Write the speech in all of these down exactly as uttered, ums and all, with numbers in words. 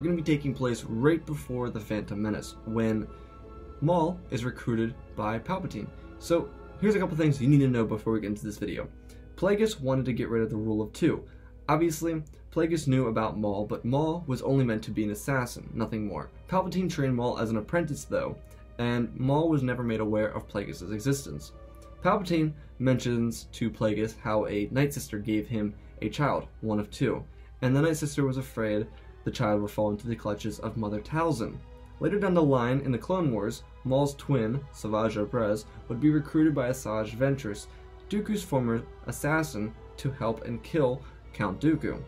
are going to be taking place right before The Phantom Menace, when Maul is recruited by Palpatine. So here's a couple things you need to know before we get into this video. Plagueis wanted to get rid of the rule of two. Obviously, Plagueis knew about Maul, but Maul was only meant to be an assassin, nothing more. Palpatine trained Maul as an apprentice though, and Maul was never made aware of Plagueis' existence. Palpatine mentions to Plagueis how a Nightsister gave him a child, one of two, and the Nightsister was afraid the child would fall into the clutches of Mother Talzin. Later down the line in the Clone Wars, Maul's twin, Savage Opress, would be recruited by Asajj Ventress, Dooku's former assassin, to help and kill Count Dooku.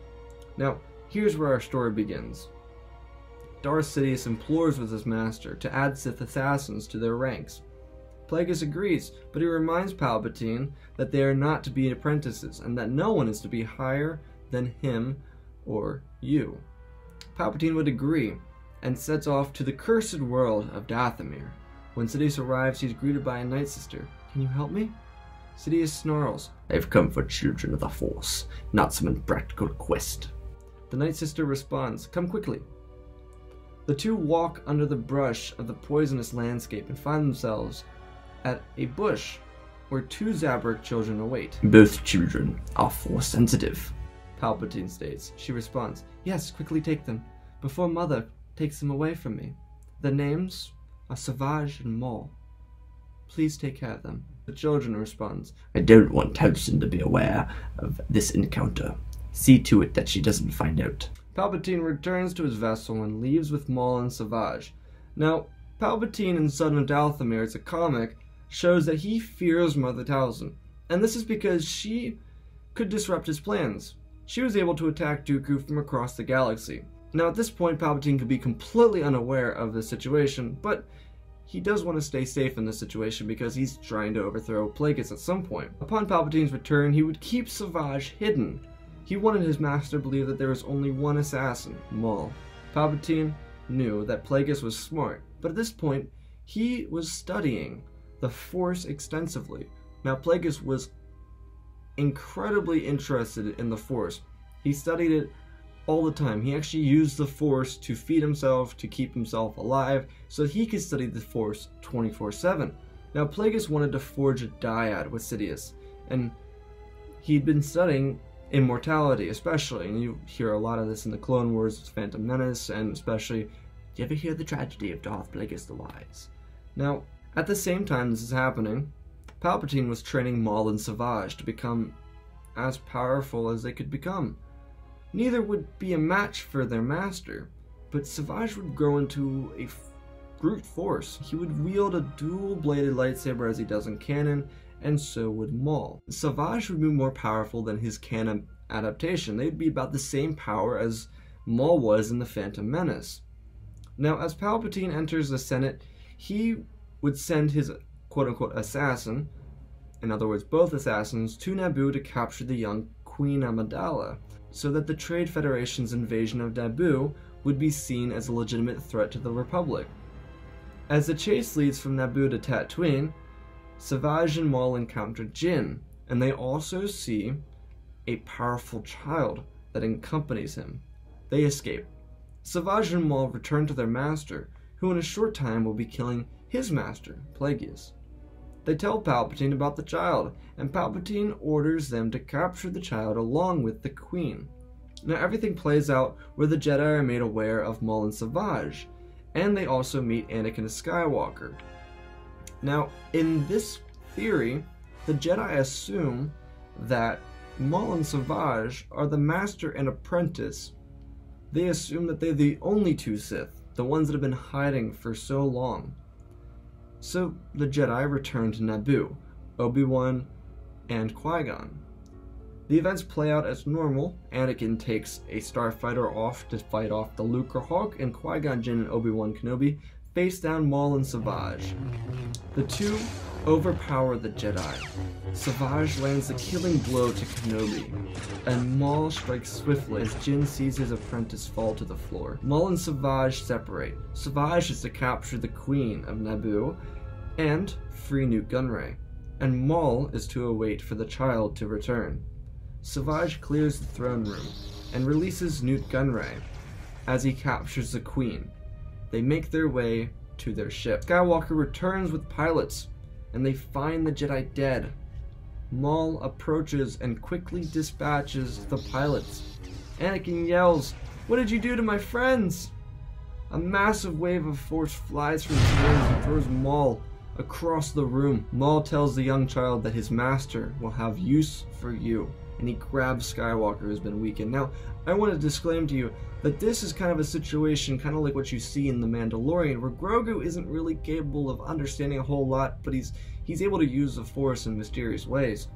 Now, here's where our story begins. Darth Sidious implores with his master to add Sith assassins to their ranks. Plagueis agrees, but he reminds Palpatine that they are not to be apprentices and that no one is to be higher than him or you. Palpatine would agree and sets off to the cursed world of Dathomir. When Sidious arrives, he's greeted by a Nightsister. Can you help me? Sidious snarls, "They've come for children of the Force, not some impractical quest." The Nightsister responds, "Come quickly." The two walk under the brush of the poisonous landscape and find themselves at a bush where two Zabrak children await. "Both children are Force sensitive," Palpatine states. She responds, "Yes, quickly take them, before Mother takes them away from me. Their names are Savage and Maul. Please take care of them." The children responds, "I don't want Talzin to be aware of this encounter. See to it that she doesn't find out." Palpatine returns to his vessel and leaves with Maul and Savage. Now, Palpatine in Son of Dathomir, it's a comic, shows that he fears Mother Talzin, and this is because she could disrupt his plans. She was able to attack Dooku from across the galaxy. Now at this point, Palpatine could be completely unaware of the situation, but he does want to stay safe in this situation because he's trying to overthrow Plagueis at some point. Upon Palpatine's return, he would keep Savage hidden. He wanted his master to believe that there was only one assassin, Maul. Palpatine knew that Plagueis was smart, but at this point, he was studying the Force extensively. Now Plagueis was incredibly interested in the Force. He studied it all the time. He actually used the Force to feed himself, to keep himself alive, so that he could study the Force twenty-four seven. Now Plagueis wanted to forge a dyad with Sidious, and he'd been studying immortality especially, and you hear a lot of this in the Clone Wars, Phantom Menace, and especially, do you ever hear the tragedy of Darth Plagueis the Wise? Now, at the same time this is happening, Palpatine was training Maul and Savage to become as powerful as they could become. Neither would be a match for their master, but Savage would grow into a brute force. He would wield a dual-bladed lightsaber as he does in canon, and so would Maul. Savage would be more powerful than his canon adaptation. They'd be about the same power as Maul was in The Phantom Menace. Now, as Palpatine enters the Senate, he would send his quote-unquote assassin, in other words both assassins, to Naboo to capture the young Queen Amidala, so that the Trade Federation's invasion of Naboo would be seen as a legitimate threat to the Republic. As the chase leads from Naboo to Tatooine, Savage and Maul encounter Jinn, and they also see a powerful child that accompanies him. They escape. Savage and Maul return to their master, who in a short time will be killing his master, Plagueis. They tell Palpatine about the child, and Palpatine orders them to capture the child along with the Queen. Now everything plays out where the Jedi are made aware of Maul and Savage, and they also meet Anakin Skywalker. Now in this theory, the Jedi assume that Maul and Savage are the master and apprentice. They assume that they're the only two Sith, the ones that have been hiding for so long. So the Jedi return to Naboo, Obi-Wan, and Qui-Gon. The events play out as normal. Anakin takes a starfighter off to fight off the Lucre Hawk, and Qui-Gon Jinn and Obi-Wan Kenobi face down Maul and Savage. The two overpower the Jedi. Savage lands a killing blow to Kenobi, and Maul strikes swiftly as Jinn sees his apprentice fall to the floor. Maul and Savage separate. Savage is to capture the Queen of Naboo and free Nute Gunray, and Maul is to await for the child to return. Savage clears the throne room and releases Nute Gunray, as he captures the Queen. They make their way to their ship. Skywalker returns with pilots, and they find the Jedi dead. Maul approaches and quickly dispatches the pilots. Anakin yells, "What did you do to my friends?" A massive wave of force flies from his wings and throws Maul across the room. Maul tells the young child that his master will have use for you, and he grabs Skywalker, who's been weakened. Now, I want to disclaim to you that this is kind of a situation, kind of like what you see in The Mandalorian, where Grogu isn't really capable of understanding a whole lot, but he's he's able to use the Force in mysterious ways.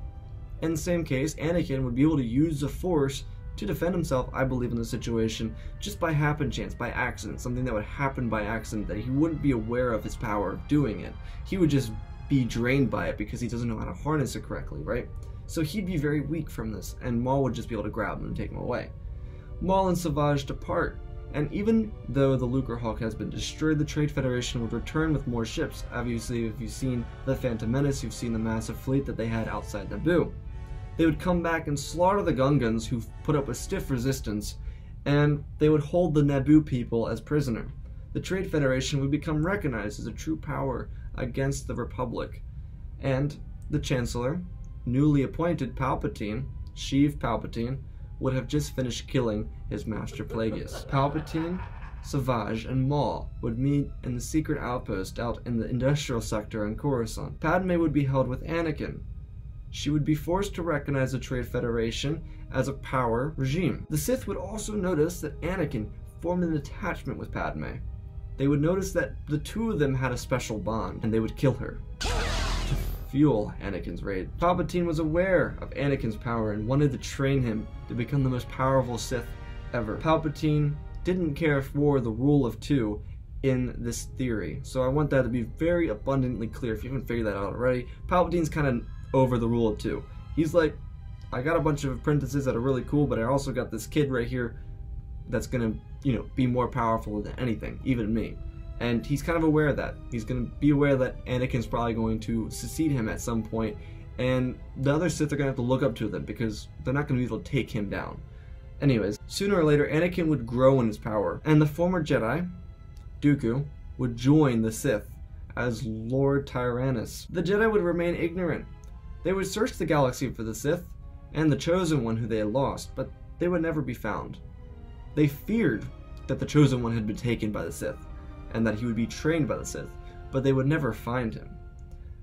In the same case, Anakin would be able to use the Force to defend himself, I believe, in this situation, just by happen chance, by accident, something that would happen by accident, that he wouldn't be aware of his power of doing it. He would just be drained by it because he doesn't know how to harness it correctly, right? So he'd be very weak from this, and Maul would just be able to grab him and take him away. Maul and Savage depart, and even though the Lucre Hulk has been destroyed, the Trade Federation would return with more ships. Obviously, if you've seen The Phantom Menace, you've seen the massive fleet that they had outside Naboo. They would come back and slaughter the Gungans, who put up a stiff resistance, and they would hold the Naboo people as prisoner. The Trade Federation would become recognized as a true power against the Republic, and the Chancellor, newly appointed Palpatine, Sheev Palpatine, would have just finished killing his master Plagueis. Palpatine, Savage, and Maul would meet in the secret outpost out in the industrial sector in Coruscant. Padme would be held with Anakin. She would be forced to recognize the Trade Federation as a power regime. The Sith would also notice that Anakin formed an attachment with Padme. They would notice that the two of them had a special bond, and they would kill her. Fuel Anakin's raid. Palpatine was aware of Anakin's power and wanted to train him to become the most powerful Sith ever. Palpatine didn't care for the rule of two in this theory, so I want that to be very abundantly clear if you haven't figured that out already. Palpatine's kind of over the rule of two. He's like, I got a bunch of apprentices that are really cool, but I also got this kid right here that's gonna, you know, be more powerful than anything, even me. And he's kind of aware of that. He's going to be aware that Anakin's probably going to succeed him at some point, and the other Sith are going to have to look up to them because they're not going to be able to take him down. Anyways, sooner or later, Anakin would grow in his power, and the former Jedi, Dooku, would join the Sith as Lord Tyrannus. The Jedi would remain ignorant. They would search the galaxy for the Sith and the Chosen One who they had lost, but they would never be found. They feared that the Chosen One had been taken by the Sith, and that he would be trained by the Sith, but they would never find him.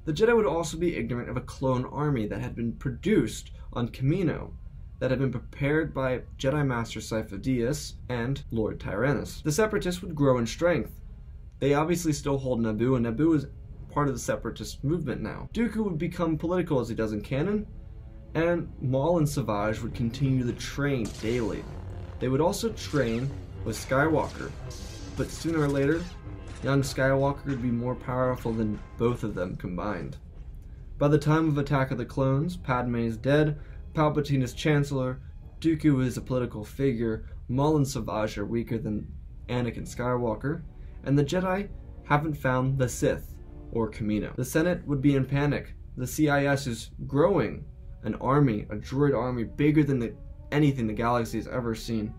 The Jedi would also be ignorant of a clone army that had been produced on Kamino, that had been prepared by Jedi Master Sifo-Dyas and Lord Tyrannus. The Separatists would grow in strength. They obviously still hold Naboo, and Naboo is part of the Separatist movement now. Dooku would become political as he does in canon, and Maul and Savage would continue to train daily. They would also train with Skywalker, but sooner or later, young Skywalker would be more powerful than both of them combined. By the time of Attack of the Clones, Padme is dead, Palpatine is Chancellor, Dooku is a political figure, Maul and Savage are weaker than Anakin Skywalker, and the Jedi haven't found the Sith, or Kamino. The Senate would be in panic. The C I S is growing, an army, a droid army, bigger than the, anything the galaxy has ever seen.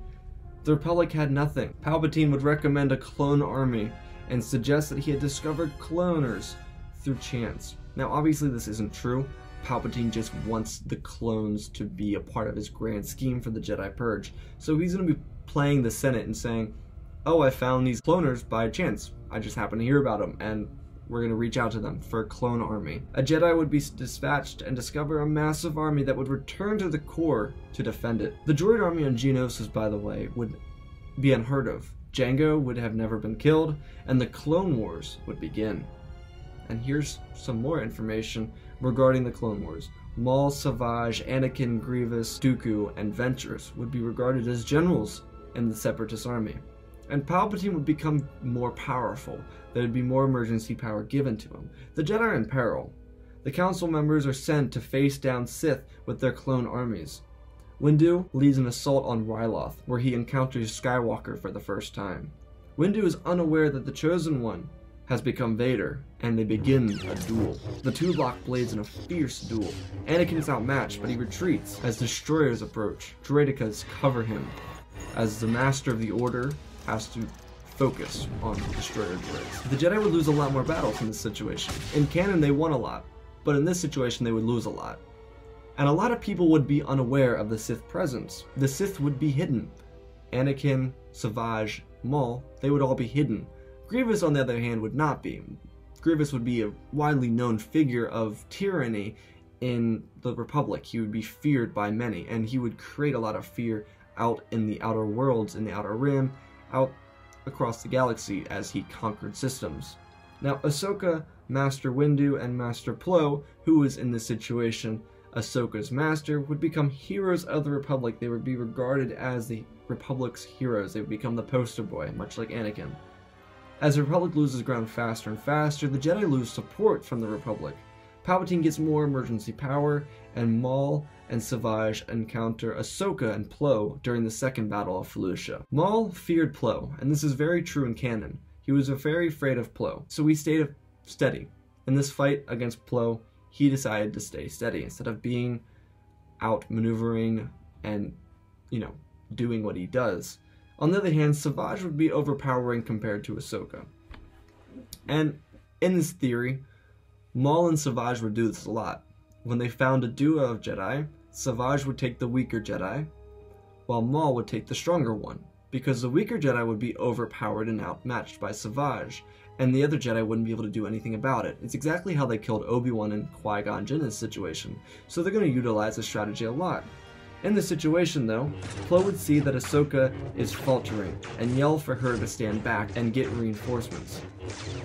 The Republic had nothing. Palpatine would recommend a clone army, and suggests that he had discovered cloners through chance. Now obviously this isn't true. Palpatine just wants the clones to be a part of his grand scheme for the Jedi Purge. So he's going to be playing the Senate and saying, oh, I found these cloners by chance. I just happened to hear about them, and we're going to reach out to them for a clone army. A Jedi would be dispatched and discover a massive army that would return to the core to defend it. The droid army on Geonosis, by the way, would be unheard of. Jango would have never been killed, and the Clone Wars would begin. And here's some more information regarding the Clone Wars. Maul, Savage, Anakin, Grievous, Dooku, and Ventress would be regarded as generals in the Separatist army. And Palpatine would become more powerful. There would be more emergency power given to him. The Jedi are in peril. The Council members are sent to face down Sith with their clone armies. Windu leads an assault on Ryloth, where he encounters Skywalker for the first time. Windu is unaware that the Chosen One has become Vader, and they begin a duel. The two lock blades in a fierce duel. Anakin is outmatched, but he retreats as Destroyers approach. Droidicas cover him. As the Master of the Order, has to focus on the destroyer droids. The Jedi would lose a lot more battles in this situation. In canon, they won a lot, but in this situation, they would lose a lot. And a lot of people would be unaware of the Sith presence. The Sith would be hidden. Anakin, Savage, Maul, they would all be hidden. Grievous, on the other hand, would not be. Grievous would be a widely known figure of tyranny in the Republic. He would be feared by many, and he would create a lot of fear out in the outer worlds, in the Outer Rim, out across the galaxy as he conquered systems. Now, Ahsoka, Master Windu, and Master Plo, who was in this situation Ahsoka's master, would become heroes of the Republic. They would be regarded as the Republic's heroes. They would become the poster boy, much like Anakin. As the Republic loses ground faster and faster, the Jedi lose support from the Republic. Palpatine gets more emergency power, and Maul and Savage encounter Ahsoka and Plo during the Second Battle of Felucia. Maul feared Plo, and this is very true in canon. He was very afraid of Plo, so he stayed steady. In this fight against Plo, he decided to stay steady instead of being out maneuvering and, you know, doing what he does. On the other hand, Savage would be overpowering compared to Ahsoka. And in this theory, Maul and Savage would do this a lot. When they found a duo of Jedi, Savage would take the weaker Jedi, while Maul would take the stronger one, because the weaker Jedi would be overpowered and outmatched by Savage, and the other Jedi wouldn't be able to do anything about it. It's exactly how they killed Obi-Wan and Qui Gon Jinn in this situation, so they're going to utilize this strategy a lot. In this situation though, Plo would see that Ahsoka is faltering and yell for her to stand back and get reinforcements.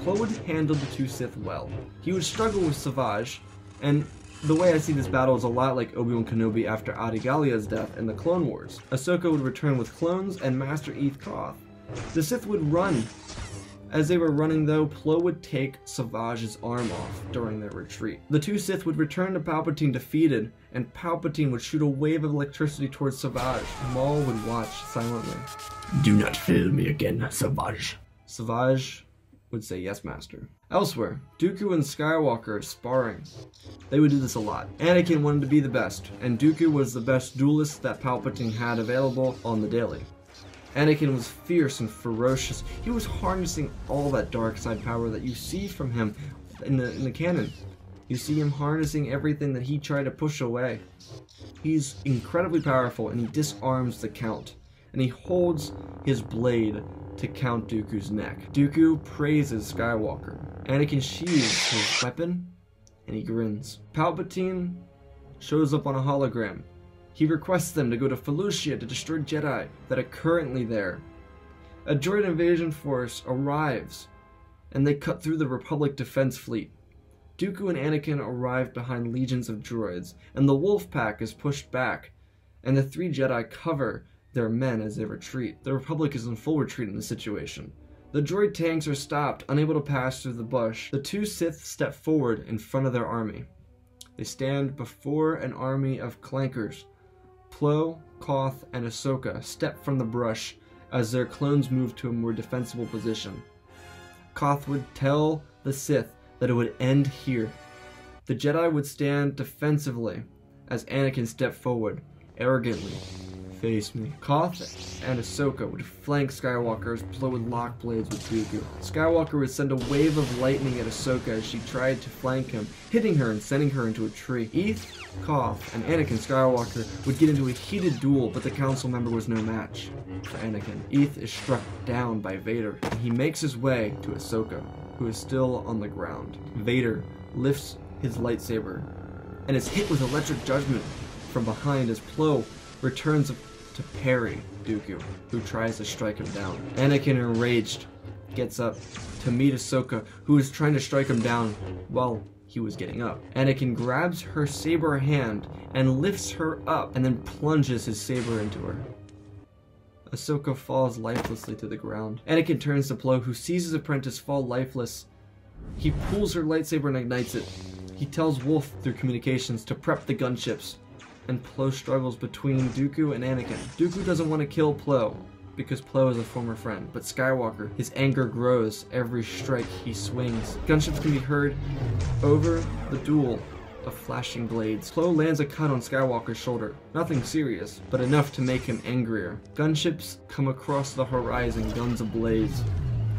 Plo would handle the two Sith well. He would struggle with Savage, and the way I see this battle is a lot like Obi-Wan Kenobi after Adi Gallia's death in the Clone Wars. Ahsoka would return with clones and Master Eeth Koth. The Sith would run. As they were running though, Plo would take Savage's arm off during their retreat. The two Sith would return to Palpatine defeated, and Palpatine would shoot a wave of electricity towards Savage. Maul would watch silently. Do not fail me again, Savage. Savage would say, yes, master. Elsewhere, Dooku and Skywalker are sparring. They would do this a lot. Anakin wanted to be the best, and Dooku was the best duelist that Palpatine had available on the daily. Anakin was fierce and ferocious. He was harnessing all that dark side power that you see from him in the, in the canon. You see him harnessing everything that he tried to push away. He's incredibly powerful, and he disarms the Count, and he holds his blade to Count Dooku's neck. Dooku praises Skywalker. Anakin sheathes his weapon, and he grins. Palpatine shows up on a hologram. He requests them to go to Felucia to destroy Jedi that are currently there. A droid invasion force arrives, and they cut through the Republic defense fleet. Dooku and Anakin arrive behind legions of droids, and the wolf pack is pushed back, and the three Jedi cover their men as they retreat. The Republic is in full retreat in this situation. The droid tanks are stopped, unable to pass through the bush. The two Sith step forward in front of their army. They stand before an army of clankers. Plo, Koth, and Ahsoka step from the brush as their clones move to a more defensible position. Koth would tell the Sith that it would end here. The Jedi would stand defensively as Anakin stepped forward, arrogantly. Face me. Koth and Ahsoka would flank Skywalker as Plo would lock blades with Dooku. Skywalker would send a wave of lightning at Ahsoka as she tried to flank him, hitting her and sending her into a tree. Eeth, Koth, and Anakin Skywalker would get into a heated duel, but the council member was no match for Anakin. Eeth is struck down by Vader, and he makes his way to Ahsoka, who is still on the ground. Vader lifts his lightsaber and is hit with electric judgment from behind as Plo returns to parry Dooku, who tries to strike him down. Anakin, enraged, gets up to meet Ahsoka, who is trying to strike him down while he was getting up. Anakin grabs her saber hand and lifts her up, and then plunges his saber into her. Ahsoka falls lifelessly to the ground. Anakin turns to Plo, who sees his apprentice fall lifeless. He pulls her lightsaber and ignites it. He tells Wolf through communications to prep the gunships, and Plo struggles between Dooku and Anakin. Dooku doesn't want to kill Plo, because Plo is a former friend, but Skywalker, his anger grows every strike he swings. Gunshots can be heard over the duel, of flashing blades. Plo lands a cut on Skywalker's shoulder. Nothing serious, but enough to make him angrier. Gunships come across the horizon, guns ablaze,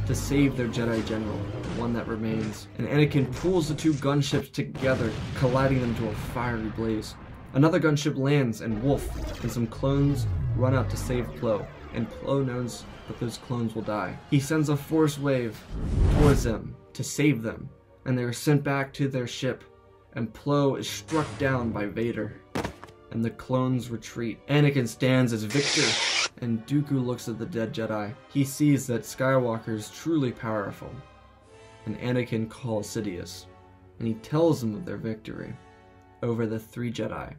to save their Jedi general, the one that remains. And Anakin pulls the two gunships together, colliding them to a fiery blaze. Another gunship lands, and Wolf and some clones run out to save Plo, and Plo knows that those clones will die. He sends a force wave towards them to save them, and they are sent back to their ship, and Plo is struck down by Vader, and the clones retreat. Anakin stands as victor, and Dooku looks at the dead Jedi. He sees that Skywalker is truly powerful, and Anakin calls Sidious, and he tells him of their victory over the three Jedi,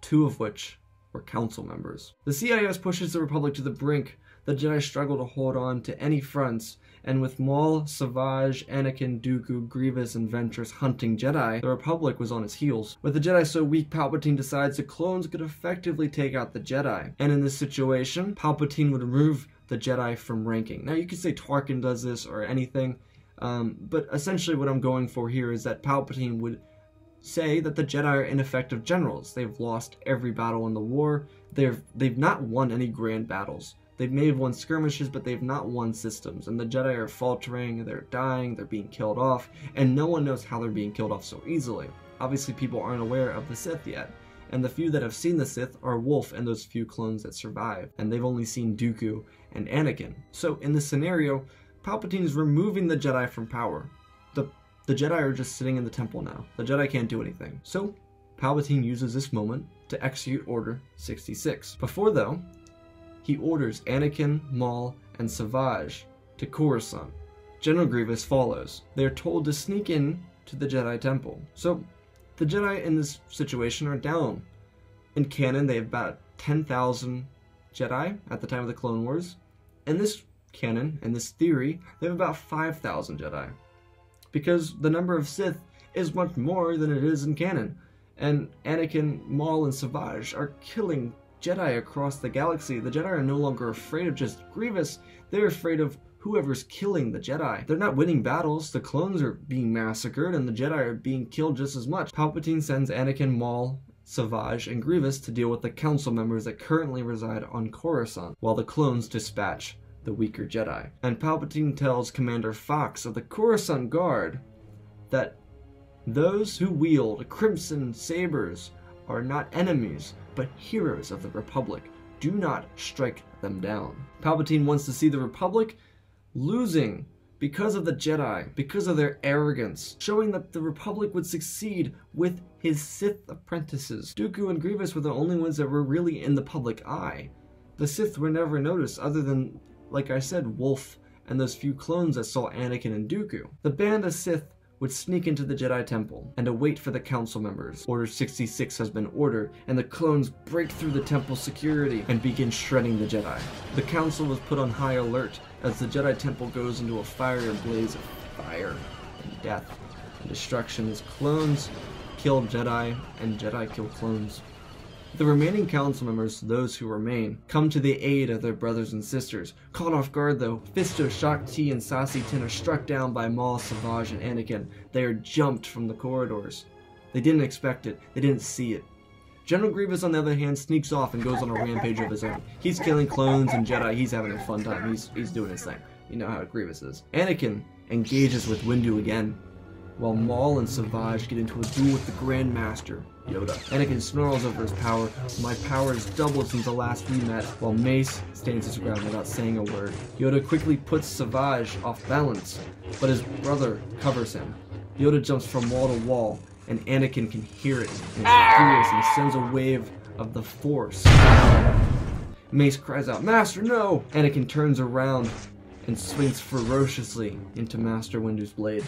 two of which were council members. The C I S pushes the Republic to the brink. The Jedi struggle to hold on to any fronts, and with Maul, Savage, Anakin, Dooku, Grievous, and Ventress hunting Jedi, the Republic was on its heels. With the Jedi so weak, Palpatine decides the clones could effectively take out the Jedi, and in this situation, Palpatine would remove the Jedi from ranking. Now you could say Tarkin does this or anything, um, but essentially what I'm going for here is that Palpatine would say that the Jedi are ineffective generals. They've lost every battle in the war, they've, they've not won any grand battles. They may have won skirmishes, but they've not won systems, and the Jedi are faltering, they're dying, they're being killed off, and no one knows how they're being killed off so easily. Obviously people aren't aware of the Sith yet, and the few that have seen the Sith are Wolf and those few clones that survive, and they've only seen Dooku and Anakin. So in this scenario, Palpatine is removing the Jedi from power. The, the Jedi are just sitting in the temple now. The Jedi can't do anything. So Palpatine uses this moment to execute Order sixty-six. Before though, he orders Anakin, Maul, and Savage to Coruscant. General Grievous follows. They are told to sneak in to the Jedi Temple. So the Jedi in this situation are down. In canon, they have about ten thousand Jedi at the time of the Clone Wars. In this canon, in this theory, they have about five thousand Jedi, because the number of Sith is much more than it is in canon. And Anakin, Maul, and Savage are killing Jedi across the galaxy. The Jedi are no longer afraid of just Grievous, they're afraid of whoever's killing the Jedi. They're not winning battles, the clones are being massacred, and the Jedi are being killed just as much. Palpatine sends Anakin, Maul, Savage, and Grievous to deal with the council members that currently reside on Coruscant, while the clones dispatch the weaker Jedi. And Palpatine tells Commander Fox of the Coruscant Guard that those who wield crimson sabers are not enemies, but heroes of the Republic. Do not strike them down. Palpatine wants to see the Republic losing because of the Jedi, because of their arrogance, showing that the Republic would succeed with his Sith apprentices. Dooku and Grievous were the only ones that were really in the public eye. The Sith were never noticed other than, like I said, Wolf and those few clones that saw Anakin and Dooku. The band of Sith would sneak into the Jedi Temple and await for the council members. Order sixty-six has been ordered, and the clones break through the temple security and begin shredding the Jedi. The council was put on high alert as the Jedi Temple goes into a fiery blaze of fire and death and destruction as clones kill Jedi and Jedi kill clones. The remaining council members, those who remain, come to the aid of their brothers and sisters. Caught off guard though, Fisto, Shakti, and Sasi-Tin are struck down by Maul, Savage, and Anakin. They are jumped from the corridors. They didn't expect it. They didn't see it. General Grievous, on the other hand, sneaks off and goes on a rampage of his own. He's killing clones and Jedi. He's having a fun time. He's, he's doing his thing. You know how Grievous is. Anakin engages with Windu again, while Maul and Savage get into a duel with the Grand Master, Yoda. Anakin snarls over his power. My power has doubled since the last we met, while Mace stands his ground without saying a word. Yoda quickly puts Savage off balance, but his brother covers him. Yoda jumps from wall to wall, and Anakin can hear it, and it's furious, and sends a wave of the Force. Mace cries out, "Master, no!" Anakin turns around and swings ferociously into Master Windu's blade.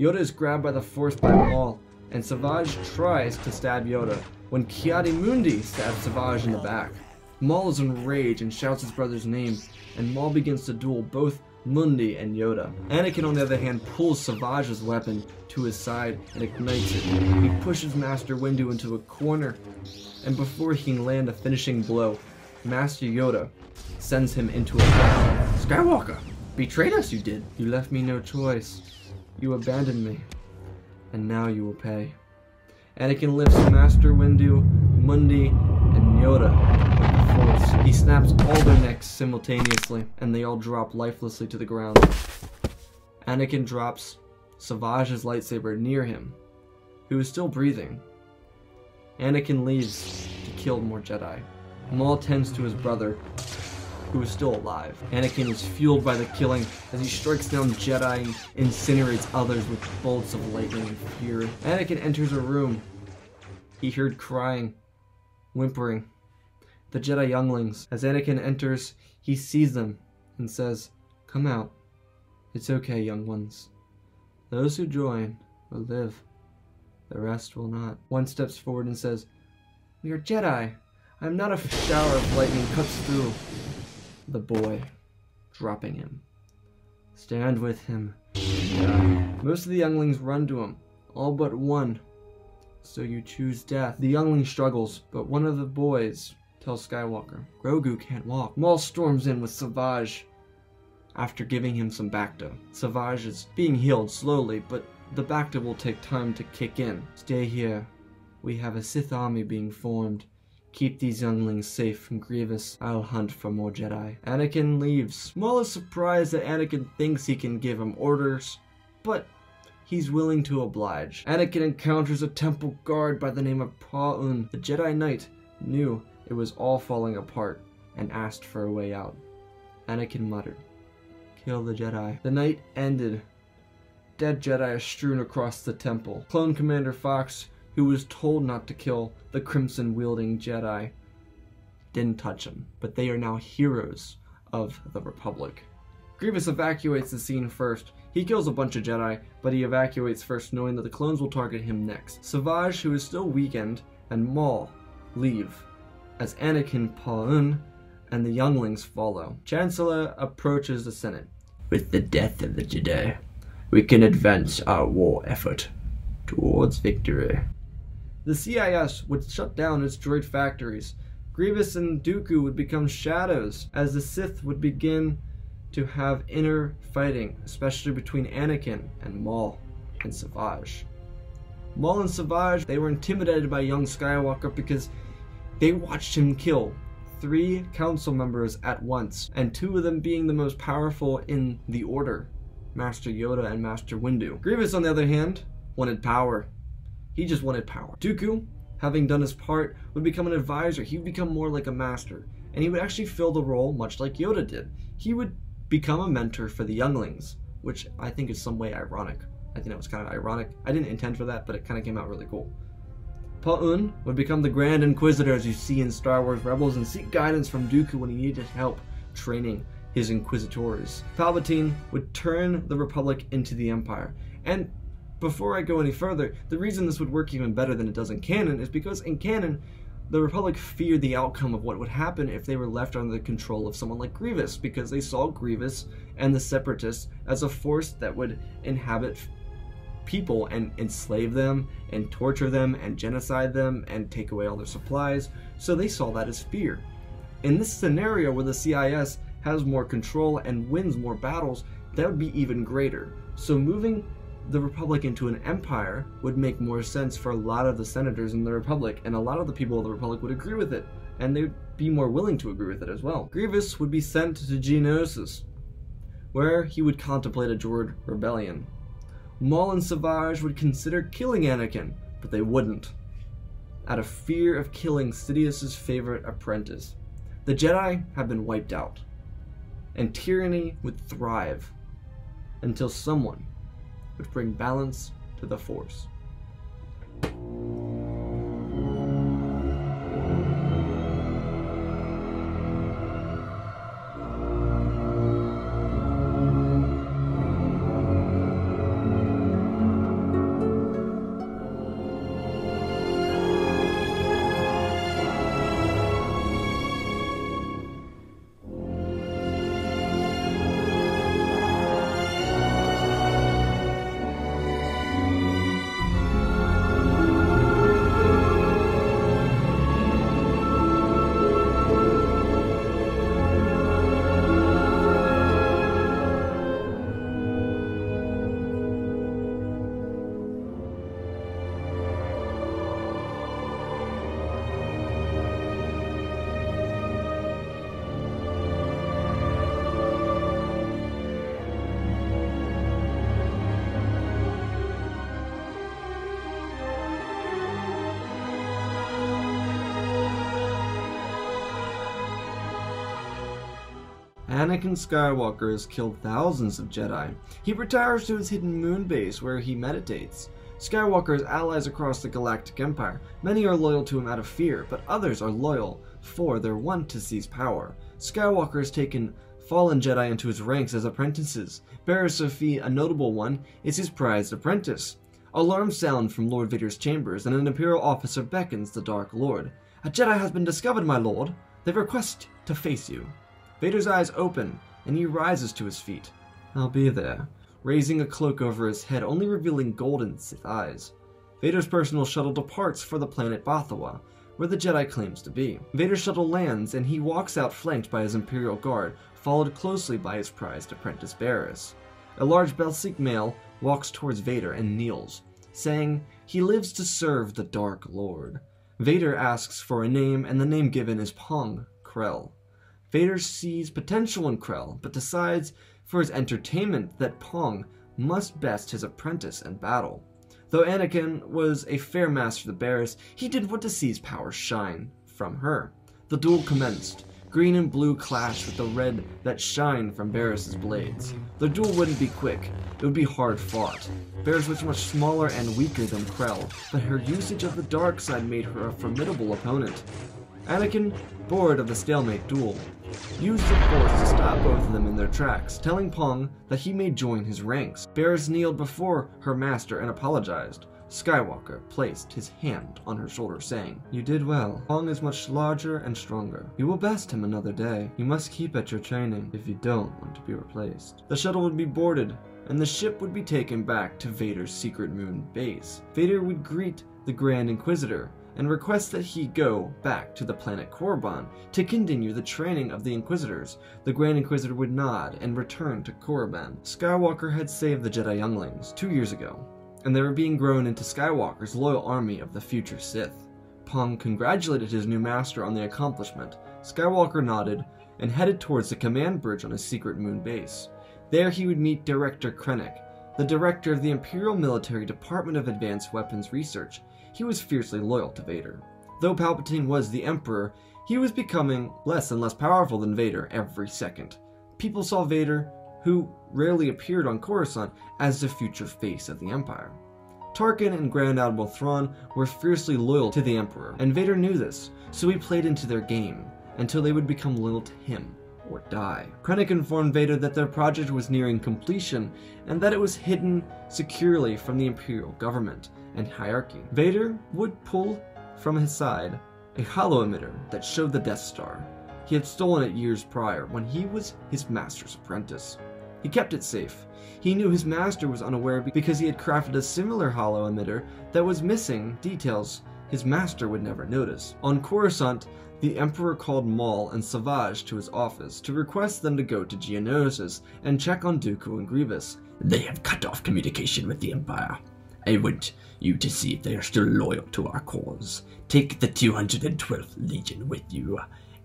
Yoda is grabbed by the Force by Maul, and Savage tries to stab Yoda when Ki-Adi Mundi stabs Savage in the back. Maul is enraged and shouts his brother's name, and Maul begins to duel both Mundi and Yoda. Anakin, on the other hand, pulls Savage's weapon to his side and ignites it. He pushes Master Windu into a corner, and before he can land a finishing blow, Master Yoda sends him into a battle. "Skywalker, betrayed us, you did. You left me no choice. You abandoned me, and now you will pay." Anakin lifts Master Windu, Mundi, and Yoda with the Force. He snaps all their necks simultaneously, and they all drop lifelessly to the ground. Anakin drops Savage's lightsaber near him, who is still breathing. Anakin leaves to kill more Jedi. Maul tends to his brother, who is still alive. Anakin is fueled by the killing as he strikes down Jedi and incinerates others with bolts of lightning and fury. Anakin enters a room. He heard crying, whimpering, the Jedi younglings. As Anakin enters, he sees them and says, "Come out. It's okay, young ones. Those who join will live. The rest will not." One steps forward and says, "We are Jedi. I am not a shower of lightning cuts through." The boy, dropping him. Stand with him. Most of the younglings run to him, all but one. "So you choose death." The youngling struggles, but one of the boys tells Skywalker, "Grogu can't walk." Maul storms in with Savage after giving him some Bacta. Savage is being healed slowly, but the Bacta will take time to kick in. "Stay here. We have a Sith army being formed. Keep these younglings safe from Grievous. I'll hunt for more Jedi." Anakin leaves. Maul is surprised that Anakin thinks he can give him orders, but he's willing to oblige. Anakin encounters a temple guard by the name of Plo. The Jedi Knight knew it was all falling apart and asked for a way out. Anakin muttered, "Kill the Jedi." The night ended. Dead Jedi are strewn across the temple. Clone Commander Fox, who was told not to kill the crimson-wielding Jedi, didn't touch him, but they are now heroes of the Republic. Grievous evacuates the scene first. He kills a bunch of Jedi, but he evacuates first, knowing that the clones will target him next. Savage, who is still weakened, and Maul leave, as Anakin, Plo, and the younglings follow. Chancellor approaches the Senate. "With the death of the Jedi, we can advance our war effort towards victory." The C I S would shut down its droid factories. Grievous and Dooku would become shadows as the Sith would begin to have inner fighting, especially between Anakin and Maul and Savage. Maul and Savage, they were intimidated by young Skywalker because they watched him kill three council members at once, and two of them being the most powerful in the Order, Master Yoda and Master Windu. Grievous, on the other hand, wanted power. He just wanted power. Dooku, having done his part, would become an advisor. He would become more like a master, and he would actually fill the role much like Yoda did. He would become a mentor for the younglings, which I think is some way ironic. I think that was kind of ironic. I didn't intend for that, but it kind of came out really cool. Plo would become the Grand Inquisitor, as you see in Star Wars Rebels, and seek guidance from Dooku when he needed help training his Inquisitors. Palpatine would turn the Republic into the Empire. And before I go any further, the reason this would work even better than it does in canon is because in canon, the Republic feared the outcome of what would happen if they were left under the control of someone like Grievous, because they saw Grievous and the Separatists as a force that would inhabit people and enslave them and torture them and genocide them and take away all their supplies. So they saw that as fear. In this scenario where the C I S has more control and wins more battles, that would be even greater. So moving the Republic into an empire would make more sense for a lot of the senators in the Republic, and a lot of the people of the Republic would agree with it, and they'd be more willing to agree with it as well. Grievous would be sent to Geonosis, where he would contemplate a droid rebellion. Maul and Savage would consider killing Anakin, but they wouldn't, out of fear of killing Sidious's favorite apprentice. The Jedi have been wiped out, and tyranny would thrive until someone would bring balance to the Force. Anakin Skywalker has killed thousands of Jedi. He retires to his hidden moon base where he meditates. Skywalker has allies across the Galactic Empire. Many are loyal to him out of fear, but others are loyal for their want to seize power. Skywalker has taken fallen Jedi into his ranks as apprentices. Barriss Offee, a notable one, is his prized apprentice. Alarms sound from Lord Vader's chambers, and an Imperial officer beckons the Dark Lord. A Jedi has been discovered, my lord. They request to face you. Vader's eyes open, and he rises to his feet. I'll be there, raising a cloak over his head, only revealing golden Sith eyes. Vader's personal shuttle departs for the planet Bathawa, where the Jedi claims to be. Vader's shuttle lands, and he walks out flanked by his Imperial Guard, followed closely by his prized apprentice Barriss. A large Belsic male walks towards Vader and kneels, saying he lives to serve the Dark Lord. Vader asks for a name, and the name given is Pong Krell. Vader sees potential in Krell, but decides for his entertainment that Pong must best his apprentice in battle. Though Anakin was a fair master to Barriss, he did want to seize power shine from her. The duel commenced. Green and blue clash with the red that shined from Barriss's blades. The duel wouldn't be quick. It would be hard fought. Barriss was much smaller and weaker than Krell, but her usage of the dark side made her a formidable opponent. Anakin, bored of the stalemate duel, used the force to stop both of them in their tracks, telling Pong that he may join his ranks. Barriss kneeled before her master and apologized. Skywalker placed his hand on her shoulder, saying, "You did well. Pong is much larger and stronger. You will best him another day. You must keep at your training if you don't want to be replaced." The shuttle would be boarded, and the ship would be taken back to Vader's secret moon base. Vader would greet the Grand Inquisitor and requests that he go back to the planet Korriban to continue the training of the Inquisitors. The Grand Inquisitor would nod and return to Korriban. Skywalker had saved the Jedi younglings two years ago, and they were being grown into Skywalker's loyal army of the future Sith. Pong congratulated his new master on the accomplishment. Skywalker nodded and headed towards the command bridge on his secret moon base. There he would meet Director Krennic, the director of the Imperial Military Department of Advanced Weapons Research. He was fiercely loyal to Vader. Though Palpatine was the Emperor, he was becoming less and less powerful than Vader every second. People saw Vader, who rarely appeared on Coruscant, as the future face of the Empire. Tarkin and Grand Admiral Thrawn were fiercely loyal to the Emperor, and Vader knew this, so he played into their game until they would become loyal to him or die. Krennic informed Vader that their project was nearing completion and that it was hidden securely from the Imperial government and hierarchy. Vader would pull from his side a hollow emitter that showed the Death Star. He had stolen it years prior when he was his master's apprentice. He kept it safe. He knew his master was unaware because he had crafted a similar hollow emitter that was missing details his master would never notice. On Coruscant, the Emperor called Maul and Savage to his office to request them to go to Geonosis and check on Dooku and Grievous. "They have cut off communication with the Empire. I want you to see if they are still loyal to our cause. Take the two hundred twelfth Legion with you,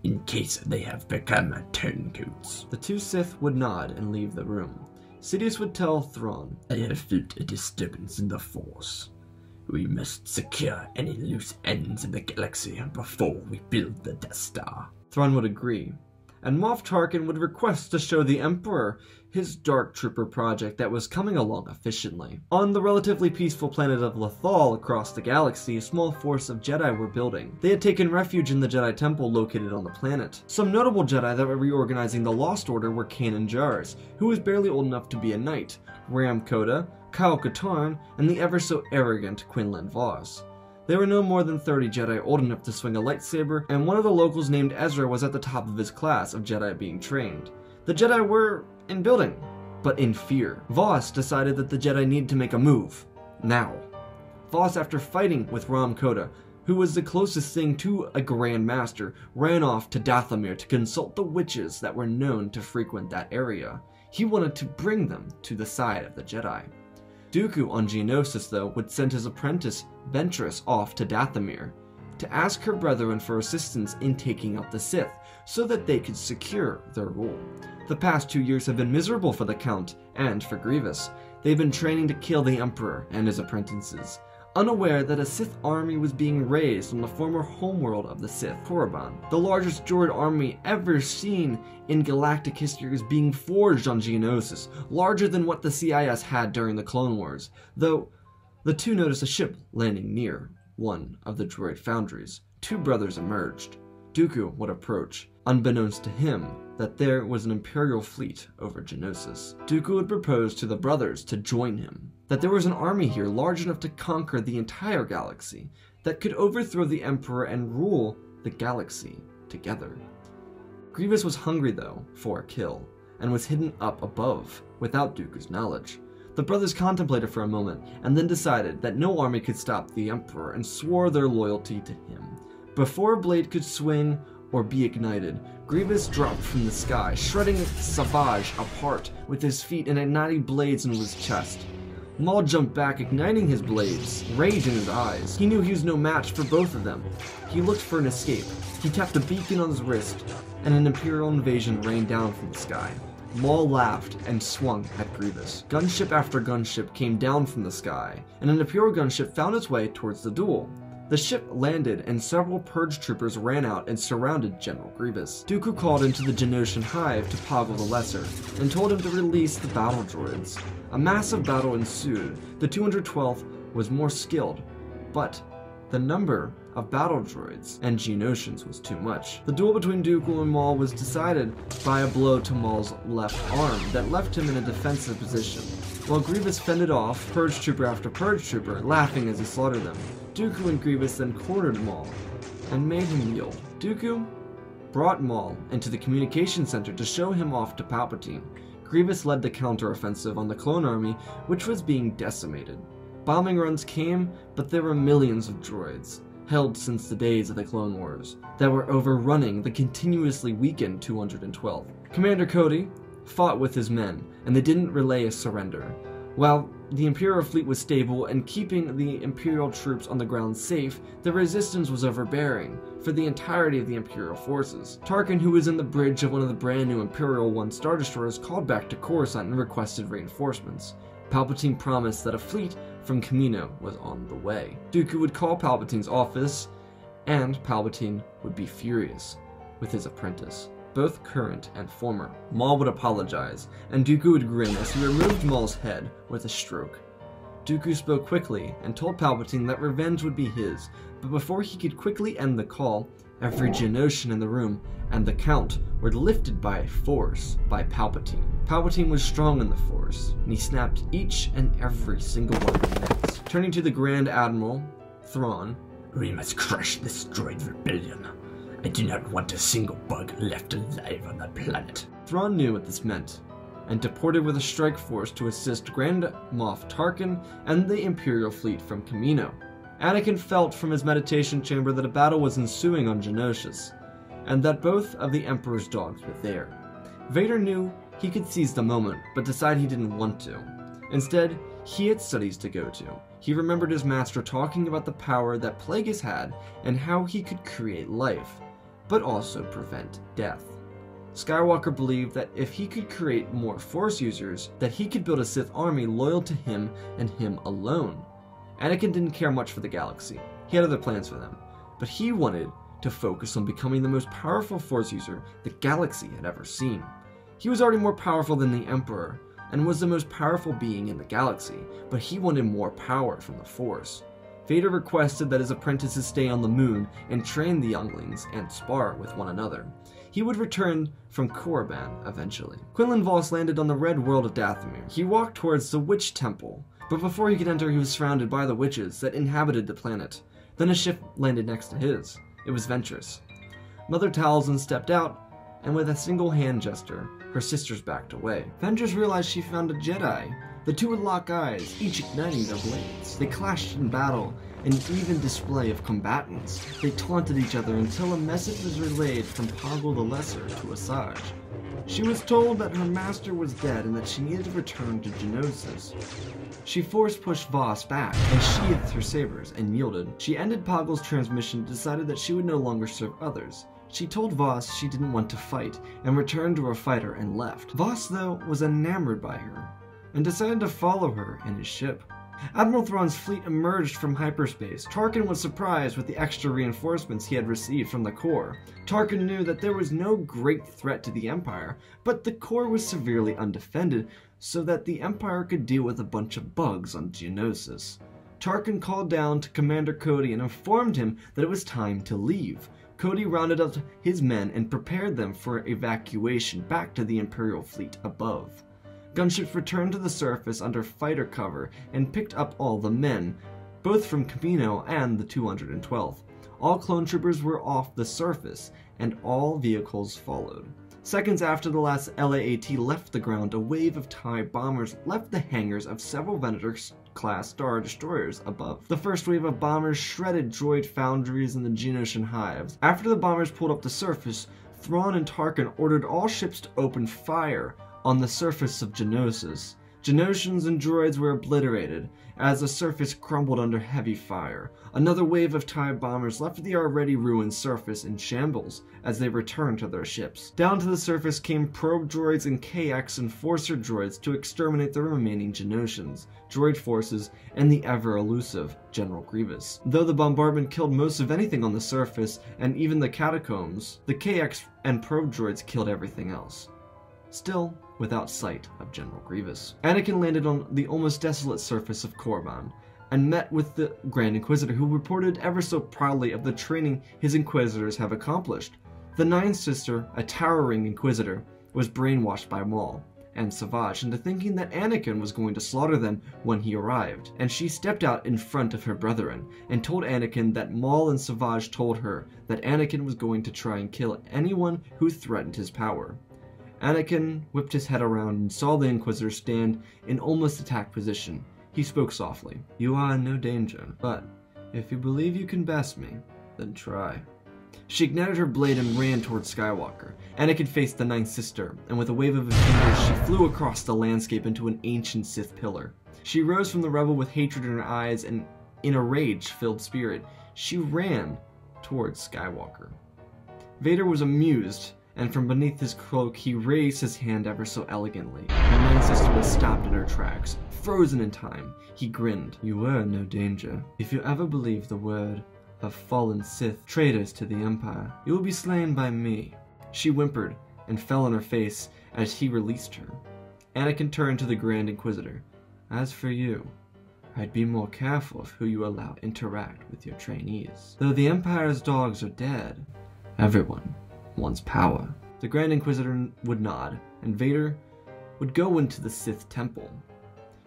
in case they have become turncoats." The two Sith would nod and leave the room. Sidious would tell Thrawn, "I have felt a disturbance in the Force. We must secure any loose ends in the galaxy before we build the Death Star." Thrawn would agree, and Moff Tarkin would request to show the Emperor his Dark Trooper project that was coming along efficiently. On the relatively peaceful planet of Lothal across the galaxy, a small force of Jedi were building. They had taken refuge in the Jedi Temple located on the planet. Some notable Jedi that were reorganizing the Lost Order were Kanan Jarrus, who was barely old enough to be a knight, Ram Koda, Kyle Katarn, and the ever-so-arrogant Quinlan Vos. There were no more than thirty Jedi old enough to swing a lightsaber, and one of the locals named Ezra was at the top of his class of Jedi being trained. The Jedi were in building, but in fear. Vos decided that the Jedi needed to make a move, now. Vos, after fighting with Ram Koda, who was the closest thing to a Grand Master, ran off to Dathomir to consult the witches that were known to frequent that area. He wanted to bring them to the side of the Jedi. Dooku on Geonosis, though, would send his apprentice Ventress off to Dathomir to ask her brethren for assistance in taking out the Sith so that they could secure their rule. The past two years have been miserable for the Count and for Grievous. They've been training to kill the Emperor and his apprentices. unaware that a Sith army was being raised on the former homeworld of the Sith, Korriban. The largest droid army ever seen in galactic history was being forged on Geonosis, larger than what the C I S had during the Clone Wars, though the two noticed a ship landing near one of the droid foundries. Two brothers emerged. Dooku would approach, unbeknownst to him, that there was an Imperial fleet over Geonosis. Dooku would propose to the brothers to join him, that there was an army here large enough to conquer the entire galaxy, that could overthrow the Emperor and rule the galaxy together. Grievous was hungry, though, for a kill, and was hidden up above, without Dooku's knowledge. The brothers contemplated for a moment, and then decided that no army could stop the Emperor, and swore their loyalty to him. Before a blade could swing or be ignited, Grievous dropped from the sky, shredding Savage apart with his feet and igniting blades into his chest. Maul jumped back, igniting his blades, rage in his eyes. He knew he was no match for both of them. He looked for an escape. He tapped a beacon on his wrist, and an Imperial invasion rained down from the sky. Maul laughed and swung at Grievous. Gunship after gunship came down from the sky, and an Imperial gunship found its way towards the duel. The ship landed, and several Purge troopers ran out and surrounded General Grievous. Dooku called into the Genosian Hive to Poggle the Lesser, and told him to release the battle droids. A massive battle ensued. The two hundred twelfth was more skilled, but the number of battle droids and Geonosians was too much. The duel between Dooku and Maul was decided by a blow to Maul's left arm that left him in a defensive position, while Grievous fended off Purge trooper after Purge trooper, laughing as he slaughtered them. Dooku and Grievous then cornered Maul and made him yield. Dooku brought Maul into the communication center to show him off to Palpatine. Grievous led the counteroffensive on the clone army, which was being decimated. Bombing runs came, but there were millions of droids, held since the days of the Clone Wars, that were overrunning the continuously weakened two hundred twelfth. Commander Cody fought with his men, and they didn't relay a surrender. While the Imperial fleet was stable and keeping the Imperial troops on the ground safe, the resistance was overbearing for the entirety of the Imperial forces. Tarkin, who was in the bridge of one of the brand new Imperial one Star Destroyers, called back to Coruscant and requested reinforcements. Palpatine promised that a fleet from Kamino was on the way. Dooku would call Palpatine's office, and Palpatine would be furious with his apprentice, both current and former. Maul would apologize, and Dooku would grin as he removed Maul's head with a stroke. Dooku spoke quickly and told Palpatine that revenge would be his, but before he could quickly end the call, every Geonosian in the room and the Count were lifted by force by Palpatine. Palpatine was strong in the Force, and he snapped each and every single one of their necks. Turning to the Grand Admiral, Thrawn, "We must crush this droid rebellion. I do not want a single bug left alive on the planet." Thrawn knew what this meant, and deported with a strike force to assist Grand Moff Tarkin and the Imperial fleet from Kamino. Anakin felt from his meditation chamber that a battle was ensuing on Geonosis, and that both of the Emperor's dogs were there. Vader knew he could seize the moment, but decided he didn't want to. Instead, he had studies to go to. He remembered his master talking about the power that Plagueis had and how he could create life, but also prevent death. Skywalker believed that if he could create more Force users, that he could build a Sith army loyal to him and him alone. Anakin didn't care much for the galaxy. He had other plans for them, but he wanted to focus on becoming the most powerful Force user the galaxy had ever seen. He was already more powerful than the Emperor, and was the most powerful being in the galaxy, but he wanted more power from the Force. Vader requested that his apprentices stay on the moon and train the younglings and spar with one another. He would return from Korriban eventually. Quinlan Vos landed on the red world of Dathomir. He walked towards the Witch Temple, but before he could enter, he was surrounded by the witches that inhabited the planet. Then a ship landed next to his. It was Ventress. Mother Talzin stepped out, and with a single hand gesture, her sisters backed away. Ventress realized she found a Jedi. The two would lock eyes, each igniting their blades. They clashed in battle, an even display of combatants. They taunted each other until a message was relayed from Poggle the Lesser to Asajj. She was told that her master was dead and that she needed to return to Geonosis. She force-pushed Vos back and sheathed her sabers and yielded. She ended Poggle's transmission and decided that she would no longer serve others. She told Vos she didn't want to fight and returned to her fighter and left. Vos, though, was enamored by her, and decided to follow her in his ship. Admiral Thrawn's fleet emerged from hyperspace. Tarkin was surprised with the extra reinforcements he had received from the Corps. Tarkin knew that there was no great threat to the Empire, but the Corps was severely undefended, so that the Empire could deal with a bunch of bugs on Geonosis. Tarkin called down to Commander Cody and informed him that it was time to leave. Cody rounded up his men and prepared them for evacuation back to the Imperial fleet above. Gunships returned to the surface under fighter cover and picked up all the men, both from Kamino and the two hundred twelfth. All clone troopers were off the surface, and all vehicles followed. Seconds after the last L A A T left the ground, a wave of TIE bombers left the hangars of several Venator-class Star Destroyers above. The first wave of bombers shredded droid foundries in the Geonosian hives. After the bombers pulled up the surface, Thrawn and Tarkin ordered all ships to open fire on the surface of Geonosis. Geonosians and droids were obliterated as the surface crumbled under heavy fire. Another wave of TIE bombers left the already ruined surface in shambles as they returned to their ships. Down to the surface came probe droids and K X enforcer droids to exterminate the remaining Geonosians, droid forces, and the ever-elusive General Grievous. Though the bombardment killed most of anything on the surface, and even the catacombs, the K X and probe droids killed everything else. Still, without sight of General Grievous. Anakin landed on the almost desolate surface of Korriban, and met with the Grand Inquisitor, who reported ever so proudly of the training his Inquisitors have accomplished. The Nightsister, a towering Inquisitor, was brainwashed by Maul and Savage into thinking that Anakin was going to slaughter them when he arrived, and she stepped out in front of her brethren, and told Anakin that Maul and Savage told her that Anakin was going to try and kill anyone who threatened his power. Anakin whipped his head around and saw the Inquisitor stand in almost attack position. He spoke softly. "You are in no danger, but if you believe you can best me, then try." She ignited her blade and ran toward Skywalker. Anakin faced the Nightsister, and with a wave of a finger, she flew across the landscape into an ancient Sith pillar. She rose from the rubble with hatred in her eyes, and in a rage-filled spirit, she ran toward Skywalker. Vader was amused, and from beneath his cloak, he raised his hand ever so elegantly. The Nightsister was stopped in her tracks, frozen in time. He grinned. "You were in no danger. If you ever believe the word of fallen Sith, traitors to the Empire, you will be slain by me." She whimpered and fell on her face as he released her. Anakin turned to the Grand Inquisitor. "As for you, I'd be more careful of who you allow to interact with your trainees. Though the Empire's dogs are dead, everyone one's power." The Grand Inquisitor would nod, and Vader would go into the Sith Temple.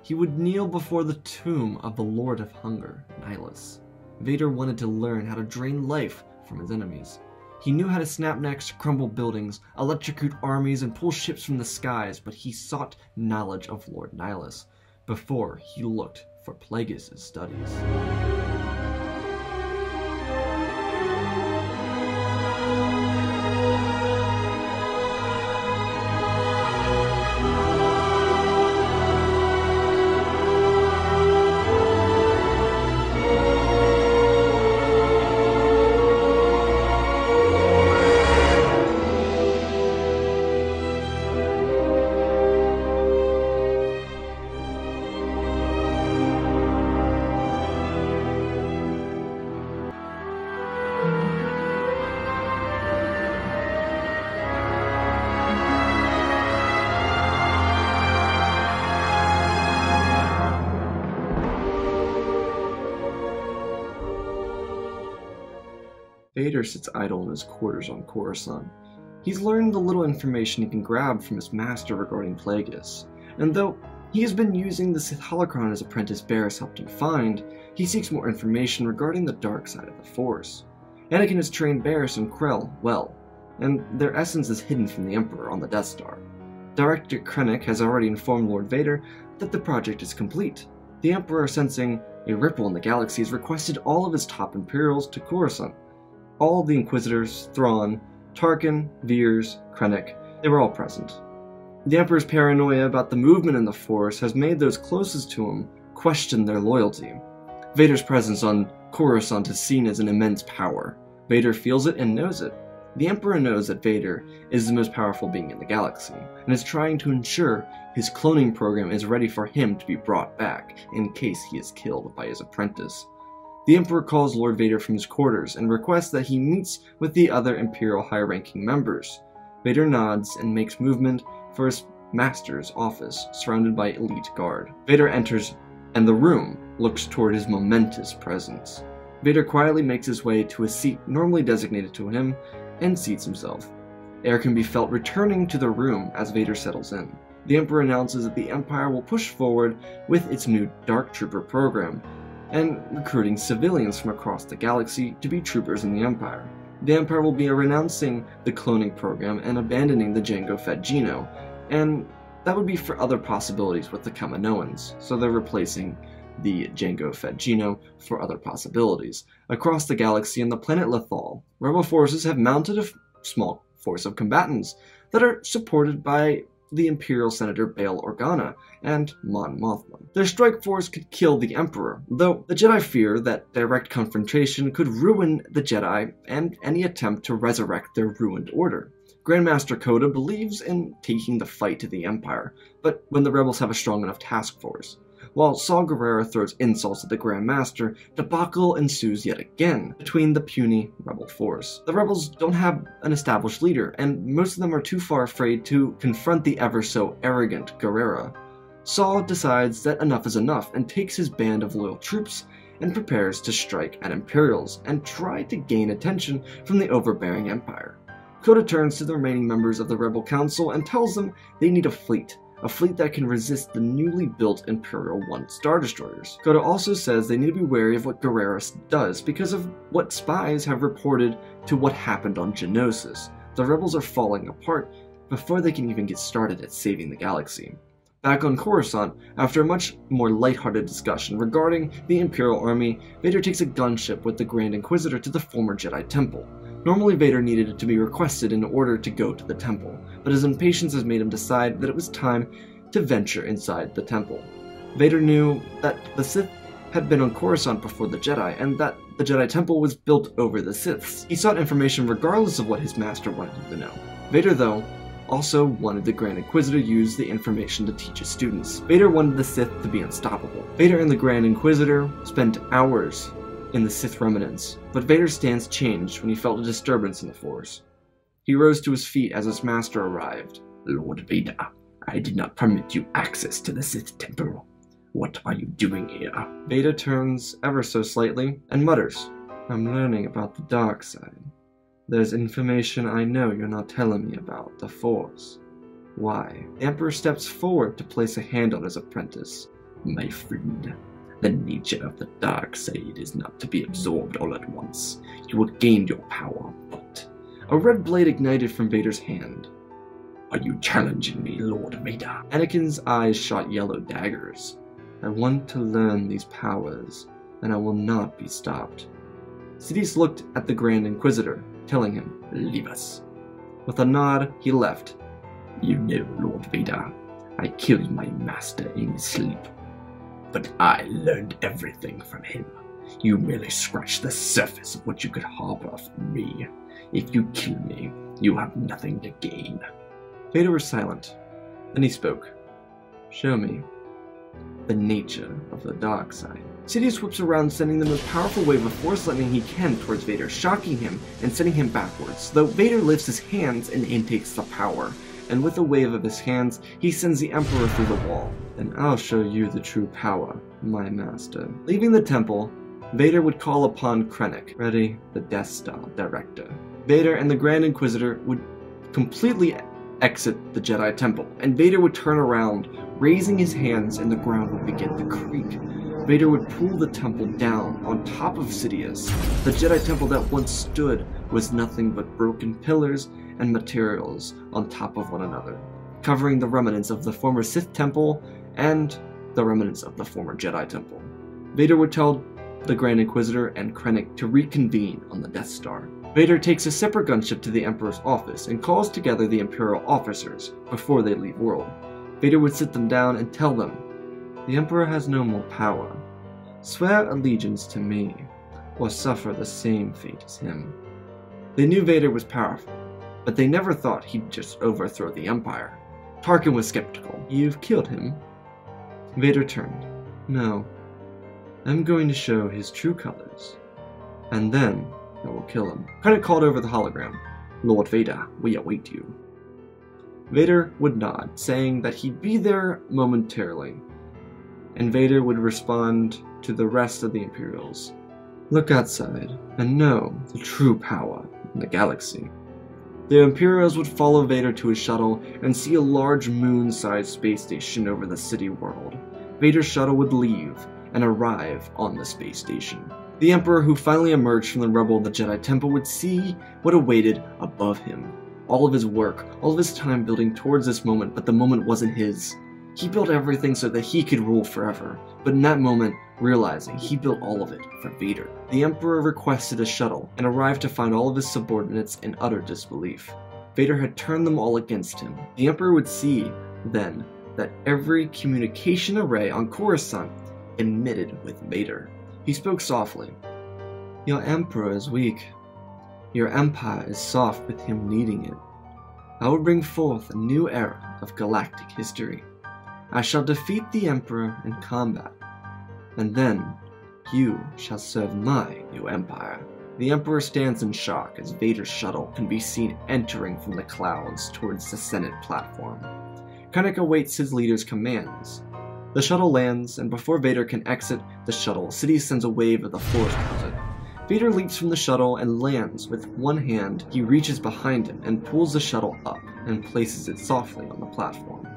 He would kneel before the tomb of the Lord of Hunger, Nihilus. Vader wanted to learn how to drain life from his enemies. He knew how to snap necks, crumble buildings, electrocute armies, and pull ships from the skies, but he sought knowledge of Lord Nihilus before he looked for Plagueis' studies. Vader sits idle in his quarters on Coruscant. He's learned the little information he can grab from his master regarding Plagueis, and though he has been using the Sith holocron his apprentice Barriss helped him find, he seeks more information regarding the dark side of the Force. Anakin has trained Barriss and Krell well, and their essence is hidden from the Emperor on the Death Star. Director Krennic has already informed Lord Vader that the project is complete. The Emperor, sensing a ripple in the galaxy, has requested all of his top Imperials to Coruscant. All the Inquisitors, Thrawn, Tarkin, Veers, Krennic, they were all present. The Emperor's paranoia about the movement in the Force has made those closest to him question their loyalty. Vader's presence on Coruscant is seen as an immense power. Vader feels it and knows it. The Emperor knows that Vader is the most powerful being in the galaxy, and is trying to ensure his cloning program is ready for him to be brought back in case he is killed by his apprentice. The Emperor calls Lord Vader from his quarters and requests that he meets with the other Imperial high-ranking members. Vader nods and makes movement for his master's office, surrounded by elite guard. Vader enters, and the room looks toward his momentous presence. Vader quietly makes his way to a seat normally designated to him, and seats himself. Air can be felt returning to the room as Vader settles in. The Emperor announces that the Empire will push forward with its new Dark Trooper program, and recruiting civilians from across the galaxy to be troopers in the Empire. The Empire will be renouncing the cloning program and abandoning the Jango Fett Genos, and that would be for other possibilities with the Kaminoans, so they're replacing the Jango Fett Genos for other possibilities. Across the galaxy and the planet Lothal, rebel forces have mounted a small force of combatants that are supported by the Imperial Senator Bail Organa and Mon Mothma. Their strike force could kill the Emperor, though the Jedi fear that direct confrontation could ruin the Jedi and any attempt to resurrect their ruined order. Grandmaster Coda believes in taking the fight to the Empire, but when the rebels have a strong enough task force. While Saw Gerrera throws insults at the Grand Master, debacle ensues yet again between the puny rebel force. The rebels don't have an established leader, and most of them are too far afraid to confront the ever-so arrogant Gerrera. Saw decides that enough is enough and takes his band of loyal troops and prepares to strike at Imperials and try to gain attention from the overbearing Empire. Coda turns to the remaining members of the Rebel Council and tells them they need a fleet. A fleet that can resist the newly built Imperial One Star Destroyers. Coda also says they need to be wary of what Gerrera does because of what spies have reported to what happened on Geonosis. The rebels are falling apart before they can even get started at saving the galaxy. Back on Coruscant, after a much more lighthearted discussion regarding the Imperial Army, Vader takes a gunship with the Grand Inquisitor to the former Jedi Temple. Normally Vader needed it to be requested in order to go to the temple, but his impatience has made him decide that it was time to venture inside the temple. Vader knew that the Sith had been on Coruscant before the Jedi, and that the Jedi Temple was built over the Siths. He sought information regardless of what his master wanted to know. Vader, though, also wanted the Grand Inquisitor to use the information to teach his students. Vader wanted the Sith to be unstoppable. Vader and the Grand Inquisitor spent hours in the Sith remnants, but Vader's stance changed when he felt a disturbance in the Force. He rose to his feet as his master arrived. Lord Vader, I did not permit you access to the Sith Temple. What are you doing here? Vader turns ever so slightly and mutters, I'm learning about the dark side. There's information I know you're not telling me about, the Force. Why? The Emperor steps forward to place a hand on his apprentice. My friend, the nature of the dark side is not to be absorbed all at once. You will gain your power, but... A red blade ignited from Vader's hand. Are you challenging me, Lord Vader? Anakin's eyes shot yellow daggers. I want to learn these powers, and I will not be stopped. Sidious looked at the Grand Inquisitor, telling him, leave us. With a nod, he left. You know, Lord Vader, I killed my master in his sleep. But I learned everything from him. You merely scratched the surface of what you could harbor from me. If you kill me, you have nothing to gain. Vader was silent. Then he spoke. Show me the nature of the dark side. Sidious whips around, sending the most powerful wave of force lightning he can towards Vader, shocking him and sending him backwards, though Vader lifts his hands and intakes the power. And with a wave of his hands, he sends the Emperor through the wall. And I'll show you the true power, my master. Leaving the temple, Vader would call upon Krennic, Ready, the Death Star Director. Vader and the Grand Inquisitor would completely exit the Jedi Temple, and Vader would turn around, raising his hands, and the ground would begin to creak. Vader would pull the temple down on top of Sidious. The Jedi Temple that once stood was nothing but broken pillars and materials on top of one another, covering the remnants of the former Sith Temple and the remnants of the former Jedi Temple. Vader would tell the Grand Inquisitor and Krennic to reconvene on the Death Star. Vader takes a separate gunship to the Emperor's office and calls together the Imperial officers before they leave world. Vader would sit them down and tell them, the Emperor has no more power. Swear allegiance to me, or suffer the same fate as him. They knew Vader was powerful, but they never thought he'd just overthrow the Empire. Tarkin was skeptical. You've killed him. Vader turned. No. I'm going to show his true colors. And then I will kill him. Krennic called over the hologram. Lord Vader, we await you. Vader would nod, saying that he'd be there momentarily. And Vader would respond to the rest of the Imperials. Look outside and know the true power in the galaxy. The Imperials would follow Vader to his shuttle and see a large moon-sized space station over the city world. Vader's shuttle would leave and arrive on the space station. The Emperor, who finally emerged from the rubble of the Jedi Temple, would see what awaited above him. All of his work, all of his time building towards this moment, but the moment wasn't his. He built everything so that he could rule forever, but in that moment, realizing he built all of it for Vader. The Emperor requested a shuttle, and arrived to find all of his subordinates in utter disbelief. Vader had turned them all against him. The Emperor would see, then, that every communication array on Coruscant emitted with Vader. He spoke softly. Your Emperor is weak. Your Empire is soft with him needing it. I will bring forth a new era of galactic history. I shall defeat the Emperor in combat, and then you shall serve my new empire. The Emperor stands in shock as Vader's shuttle can be seen entering from the clouds towards the Senate platform. Krennic awaits his leader's commands. The shuttle lands, and before Vader can exit the shuttle, City sends a wave of the Force Pellet. Vader leaps from the shuttle and lands with one hand. He reaches behind him and pulls the shuttle up and places it softly on the platform.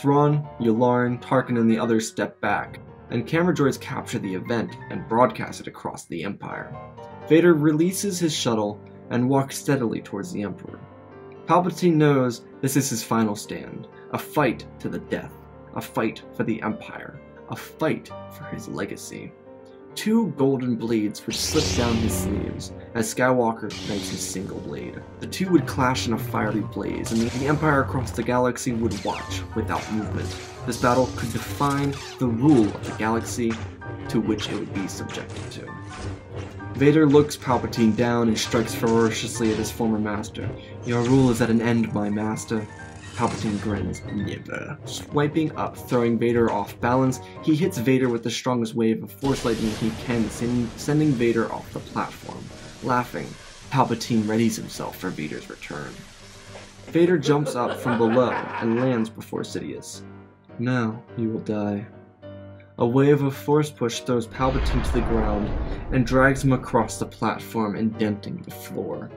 Thrawn, Yularen, Tarkin, and the others step back, and camera droids capture the event and broadcast it across the Empire. Vader releases his shuttle and walks steadily towards the Emperor. Palpatine knows this is his final stand, a fight to the death, a fight for the Empire, a fight for his legacy. Two golden blades would slip down his sleeves as Skywalker ignites his single blade. The two would clash in a fiery blaze, and the Empire across the galaxy would watch without movement. This battle could define the rule of the galaxy to which it would be subjected to. Vader looks Palpatine down and strikes ferociously at his former master. Your rule is at an end, my master. Palpatine grins. Never. Swiping up, throwing Vader off balance, he hits Vader with the strongest wave of Force lightning he can, sending Vader off the platform. Laughing, Palpatine readies himself for Vader's return. Vader jumps up from below and lands before Sidious. Now you will die. A wave of Force push throws Palpatine to the ground and drags him across the platform, indenting the floor.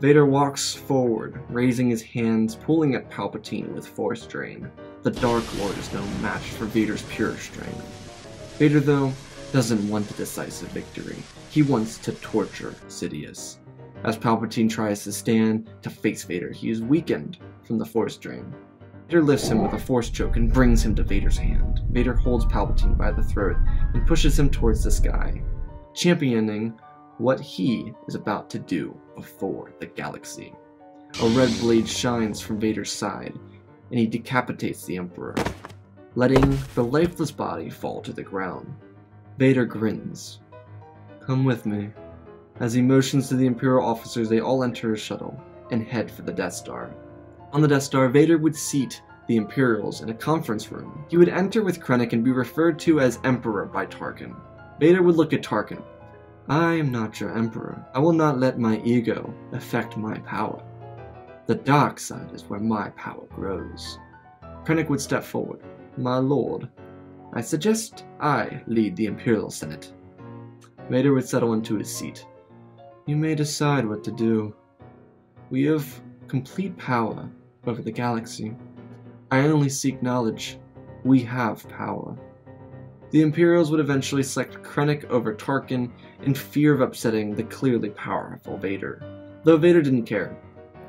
Vader walks forward, raising his hands, pulling at Palpatine with Force Drain. The Dark Lord is no match for Vader's pure strength. Vader, though, doesn't want the decisive victory. He wants to torture Sidious. As Palpatine tries to stand to face Vader, he is weakened from the Force Drain. Vader lifts him with a Force choke and brings him to Vader's hand. Vader holds Palpatine by the throat and pushes him towards the sky, championing what he is about to do before the galaxy. A red blade shines from Vader's side, and he decapitates the Emperor, letting the lifeless body fall to the ground. Vader grins. Come with me. As he motions to the Imperial officers, they all enter his shuttle and head for the Death Star. On the Death Star, Vader would seat the Imperials in a conference room. He would enter with Krennic and be referred to as Emperor by Tarkin. Vader would look at Tarkin. I am not your Emperor. I will not let my ego affect my power. The dark side is where my power grows. Krennic would step forward. My lord, I suggest I lead the Imperial Senate. Vader would settle into his seat. You may decide what to do. We have complete power over the galaxy. I only seek knowledge. We have power. The Imperials would eventually select Krennic over Tarkin in fear of upsetting the clearly powerful Vader. Though Vader didn't care.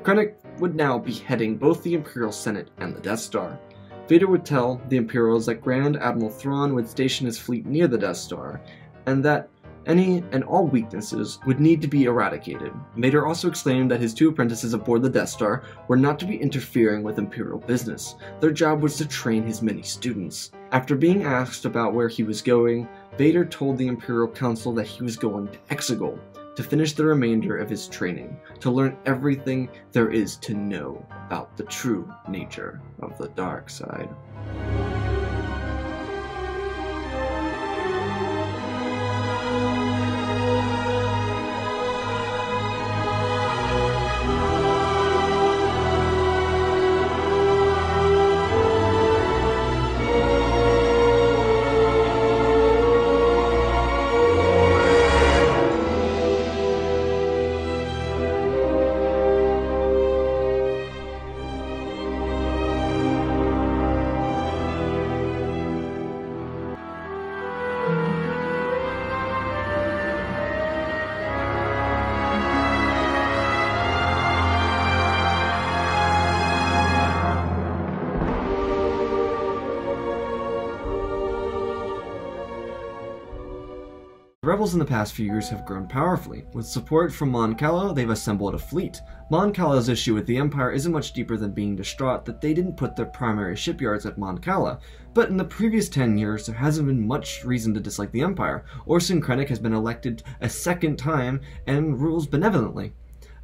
Krennic would now be heading both the Imperial Senate and the Death Star. Vader would tell the Imperials that Grand Admiral Thrawn would station his fleet near the Death Star, and that any and all weaknesses would need to be eradicated. Vader also exclaimed that his two apprentices aboard the Death Star were not to be interfering with Imperial business. Their job was to train his many students. After being asked about where he was going, Vader told the Imperial Council that he was going to Exegol, to finish the remainder of his training, to learn everything there is to know about the true nature of the dark side. The rebels in the past few years have grown powerfully. With support from Mon Cala, they've assembled a fleet. Mon Cala's issue with the Empire isn't much deeper than being distraught that they didn't put their primary shipyards at Mon Cala, but in the previous ten years there hasn't been much reason to dislike the Empire. Orson Krennic has been elected a second time and rules benevolently.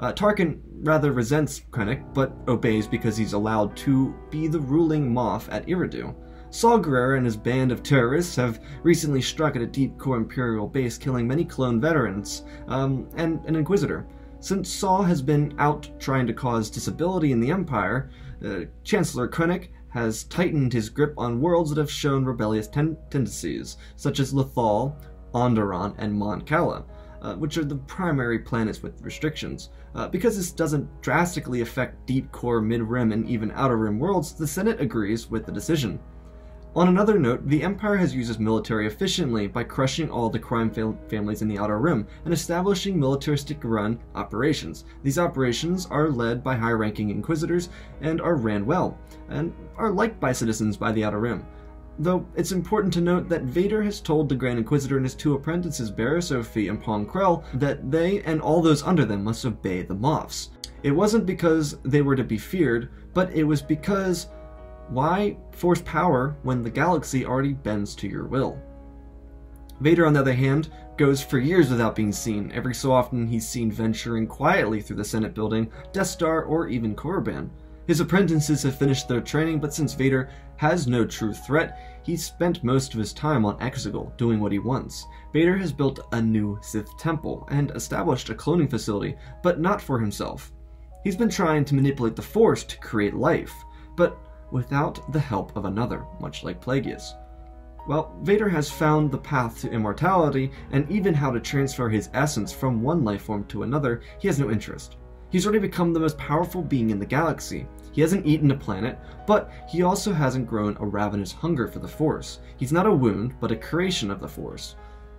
Uh, Tarkin rather resents Krennic, but obeys because he's allowed to be the ruling Moff at Eridu. Saw Gerrera and his band of terrorists have recently struck at a deep core Imperial base, killing many clone veterans, um, and an Inquisitor. Since Saw has been out trying to cause disability in the Empire, uh, Chancellor Krennic has tightened his grip on worlds that have shown rebellious ten tendencies, such as Lothal, Onderon, and Mon Cala, uh, which are the primary planets with restrictions. Uh, because this doesn't drastically affect deep core, mid-rim, and even outer rim worlds, the Senate agrees with the decision. On another note, the Empire has used its military efficiently by crushing all the crime fam families in the Outer Rim and establishing militaristic-run operations. These operations are led by high-ranking Inquisitors and are ran well, and are liked by citizens by the Outer Rim. Though it's important to note that Vader has told the Grand Inquisitor and his two apprentices, Barriss Offee and Pong Krell, that they and all those under them must obey the Moffs. It wasn't because they were to be feared, but it was because why force power when the galaxy already bends to your will? Vader, on the other hand, goes for years without being seen. Every so often he's seen venturing quietly through the Senate building, Death Star, or even Korriban. His apprentices have finished their training, but since Vader has no true threat, he's spent most of his time on Exegol, doing what he wants. Vader has built a new Sith temple and established a cloning facility, but not for himself. He's been trying to manipulate the Force to create life, but without the help of another, much like Plagueis. Well, Vader has found the path to immortality, and even how to transfer his essence from one life form to another, he has no interest. He's already become the most powerful being in the galaxy. He hasn't eaten a planet, but he also hasn't grown a ravenous hunger for the Force. He's not a wound, but a creation of the Force.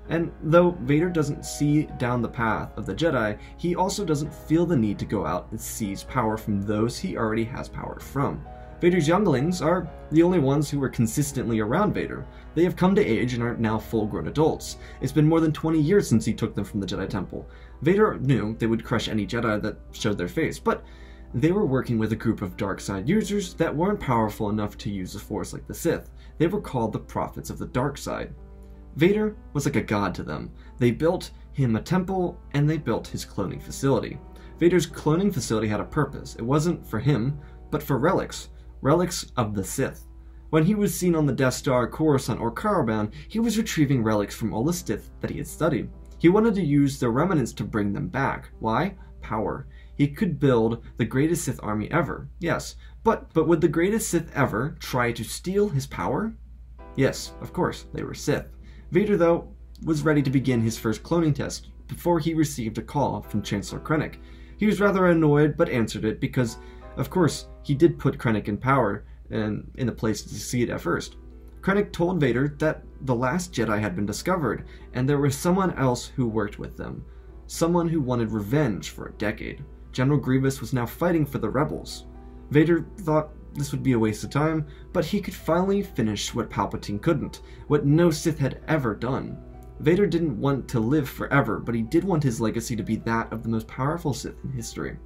And though Vader doesn't see down the path of the Jedi, he also doesn't feel the need to go out and seize power from those he already has power from. Vader's younglings are the only ones who were consistently around Vader. They have come to age and are now full-grown adults. It's been more than twenty years since he took them from the Jedi Temple. Vader knew they would crush any Jedi that showed their face, but they were working with a group of dark side users that weren't powerful enough to use the Force like the Sith. They were called the Prophets of the Dark Side. Vader was like a god to them. They built him a temple, and they built his cloning facility. Vader's cloning facility had a purpose. It wasn't for him, but for relics. Relics of the Sith. When he was seen on the Death Star, Coruscant, or Korriban, he was retrieving relics from all the Sith that he had studied. He wanted to use the remnants to bring them back. Why? Power. He could build the greatest Sith army ever, yes, but, but would the greatest Sith ever try to steal his power? Yes, of course, they were Sith. Vader, though, was ready to begin his first cloning test before he received a call from Chancellor Krennic. He was rather annoyed, but answered it because, of course, he did put Krennic in power and in the place to succeed at first. Krennic told Vader that the last Jedi had been discovered, and there was someone else who worked with them. Someone who wanted revenge for a decade. General Grievous was now fighting for the rebels. Vader thought this would be a waste of time, but he could finally finish what Palpatine couldn't, what no Sith had ever done. Vader didn't want to live forever, but he did want his legacy to be that of the most powerful Sith in history.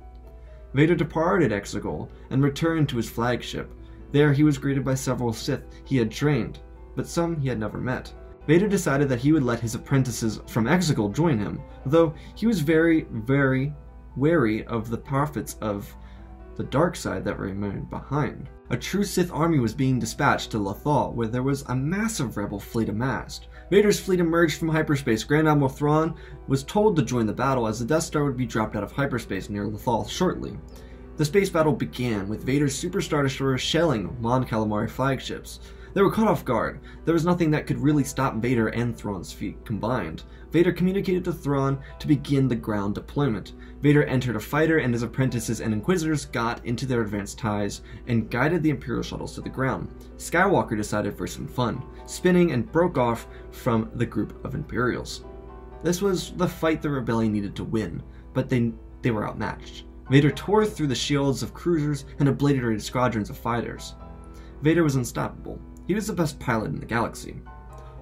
Vader departed Exegol and returned to his flagship. There he was greeted by several Sith he had trained, but some he had never met. Vader decided that he would let his apprentices from Exegol join him, though he was very, very wary of the prophets of the dark side that remained behind. A true Sith army was being dispatched to Lothal, where there was a massive rebel fleet amassed. Vader's fleet emerged from hyperspace. Grand Admiral Thrawn was told to join the battle as the Death Star would be dropped out of hyperspace near Lothal shortly. The space battle began, with Vader's Super Star Destroyer shelling Mon Calamari flagships. They were caught off guard. There was nothing that could really stop Vader and Thrawn's feet combined. Vader communicated to Thrawn to begin the ground deployment. Vader entered a fighter, and his apprentices and Inquisitors got into their advanced ties and guided the Imperial shuttles to the ground. Skywalker decided for some fun, spinning and broke off from the group of Imperials. This was the fight the Rebellion needed to win, but they, they were outmatched. Vader tore through the shields of cruisers and obliterated squadrons of fighters. Vader was unstoppable. He was the best pilot in the galaxy.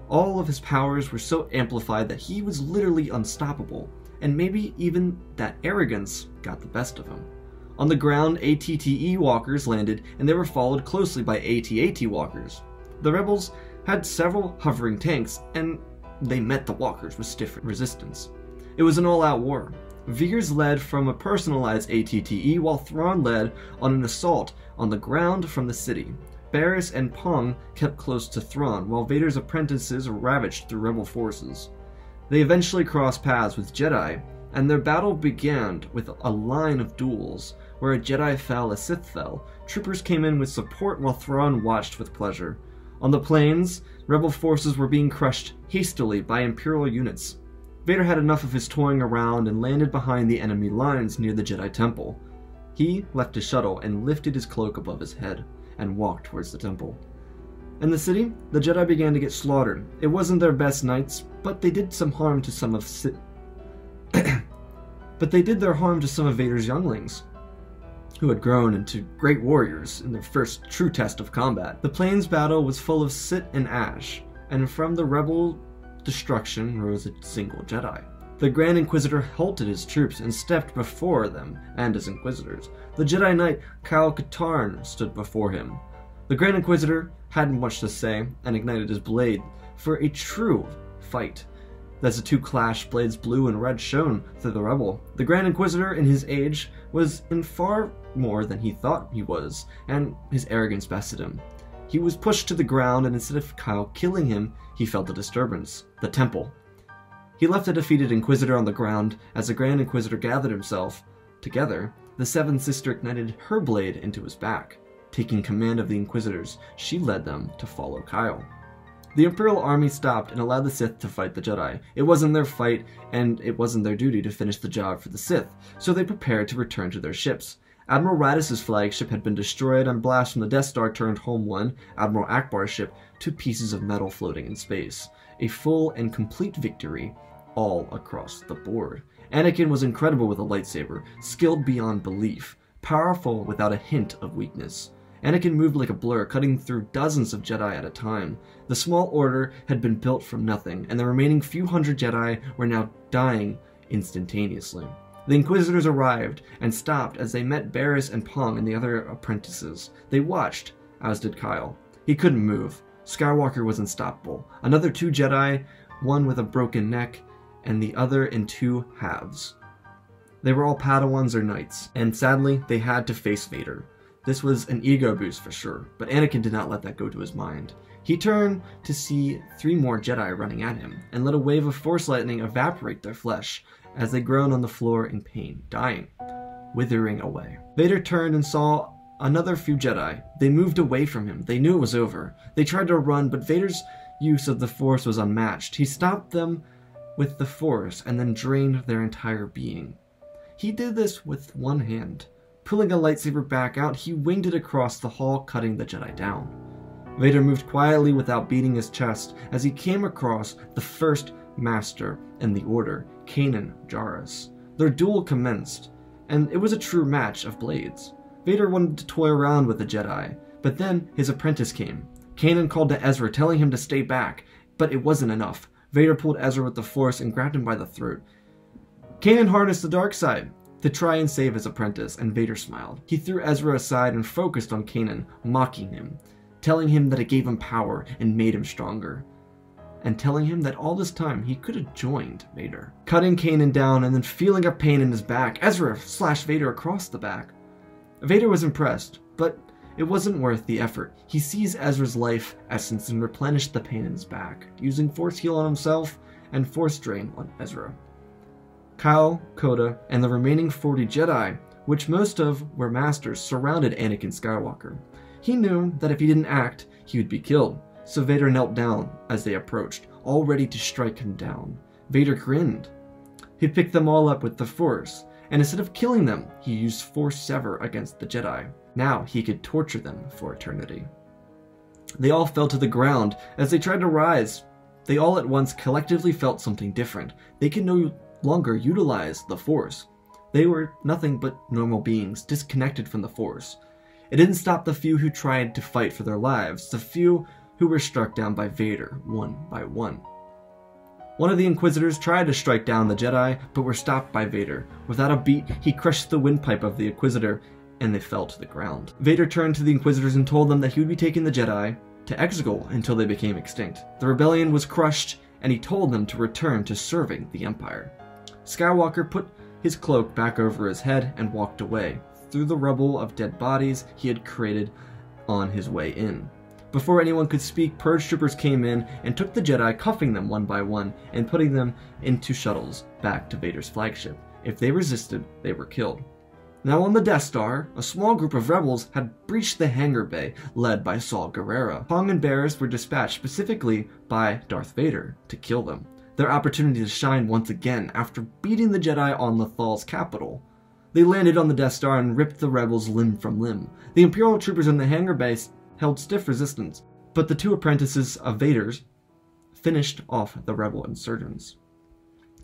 All of his powers were so amplified that he was literally unstoppable, and maybe even that arrogance got the best of him. On the ground, A T T E walkers landed, and they were followed closely by A T A T walkers. The rebels had several hovering tanks, and they met the walkers with stiff resistance. It was an all-out war. Veers led from a personalized A T T E, while Thrawn led on an assault on the ground from the city. Barriss and Pong kept close to Thrawn, while Vader's apprentices ravaged through rebel forces. They eventually crossed paths with Jedi, and their battle began with a line of duels, where a Jedi fell, a Sith fell. Troopers came in with support, while Thrawn watched with pleasure. On the plains, rebel forces were being crushed hastily by Imperial units. Vader had enough of his toying around and landed behind the enemy lines near the Jedi Temple. He left his shuttle and lifted his cloak above his head and walked towards the temple. In the city, the Jedi began to get slaughtered. It wasn't their best nights, but they did some harm to some of si But they did their harm to some of Vader's younglings, who had grown into great warriors in their first true test of combat. The plains battle was full of soot and ash, and from the rebel destruction rose a single Jedi. The Grand Inquisitor halted his troops and stepped before them and his Inquisitors. The Jedi Knight Kyle Katarn stood before him. The Grand Inquisitor hadn't much to say and ignited his blade for a true fight. As the two clashed, blades blue and red shone through the rebel. The Grand Inquisitor, in his age, was in far more than he thought he was, and his arrogance bested him. He was pushed to the ground, and instead of Kyle killing him, he felt a disturbance. The temple. He left a defeated Inquisitor on the ground. As the Grand Inquisitor gathered himself together, the Seventh Sister ignited her blade into his back. Taking command of the Inquisitors, she led them to follow Kyle. The Imperial army stopped and allowed the Sith to fight the Jedi. It wasn't their fight, and it wasn't their duty to finish the job for the Sith, so they prepared to return to their ships. Admiral Raddus's flagship had been destroyed, and blast from the Death Star turned Home one, Admiral Akbar's ship, to pieces of metal floating in space. A full and complete victory all across the board. Anakin was incredible with a lightsaber, skilled beyond belief, powerful without a hint of weakness. Anakin moved like a blur, cutting through dozens of Jedi at a time. The small order had been built from nothing, and the remaining few hundred Jedi were now dying instantaneously. The Inquisitors arrived and stopped as they met Barriss and Pong and the other apprentices. They watched, as did Kyle. He couldn't move. Skywalker was unstoppable. Another two Jedi, one with a broken neck, and the other in two halves. They were all Padawans or Knights, and sadly, they had to face Vader. This was an ego boost for sure, but Anakin did not let that go to his mind. He turned to see three more Jedi running at him, and let a wave of Force lightning evaporate their flesh as they groaned on the floor in pain, dying, withering away. Vader turned and saw another few Jedi. They moved away from him. They knew it was over. They tried to run, but Vader's use of the Force was unmatched. He stopped them with the Force, and then drained their entire being. He did this with one hand. Pulling a lightsaber back out, he winged it across the hall, cutting the Jedi down. Vader moved quietly without beating his chest as he came across the first master in the Order, Kanan Jarrus. Their duel commenced, and it was a true match of blades. Vader wanted to toy around with the Jedi, but then his apprentice came. Kanan called to Ezra, telling him to stay back, but it wasn't enough. Vader pulled Ezra with the Force and grabbed him by the throat. Kanan harnessed the dark side to try and save his apprentice, and Vader smiled. He threw Ezra aside and focused on Kanan, mocking him, telling him that it gave him power and made him stronger. and telling him that all this time he could have joined Vader. Cutting Kanan down and then feeling a pain in his back, Ezra slashed Vader across the back. Vader was impressed, but it wasn't worth the effort. He seized Ezra's life essence and replenished the pain in his back, using Force Heal on himself and Force Drain on Ezra. Kyle, Coda, and the remaining forty Jedi, which most of were masters, surrounded Anakin Skywalker. He knew that if he didn't act, he would be killed, so Vader knelt down as they approached, all ready to strike him down. Vader grinned. He picked them all up with the Force, and instead of killing them, he used Force Sever against the Jedi. Now he could torture them for eternity. They all fell to the ground. As they tried to rise, they all at once collectively felt something different. They could no longer utilize the Force. They were nothing but normal beings, disconnected from the Force. It didn't stop the few who tried to fight for their lives, the few who were struck down by Vader, one by one. One of the Inquisitors tried to strike down the Jedi, but were stopped by Vader. Without a beat, he crushed the windpipe of the Inquisitor, and they fell to the ground. Vader turned to the Inquisitors and told them that he would be taking the Jedi to Exegol until they became extinct. The rebellion was crushed, and he told them to return to serving the Empire. Skywalker put his cloak back over his head and walked away, through the rubble of dead bodies he had created on his way in. Before anyone could speak, Purge troopers came in and took the Jedi, cuffing them one by one and putting them into shuttles back to Vader's flagship. If they resisted, they were killed. Now on the Death Star, a small group of rebels had breached the hangar bay, led by Saw Gerrera. Kong and Barriss were dispatched specifically by Darth Vader to kill them. Their opportunity to shine once again after beating the Jedi on Lothal's capital. They landed on the Death Star and ripped the rebels limb from limb. The Imperial troopers in the hangar bay held stiff resistance, but the two apprentices of Vader's finished off the rebel insurgents.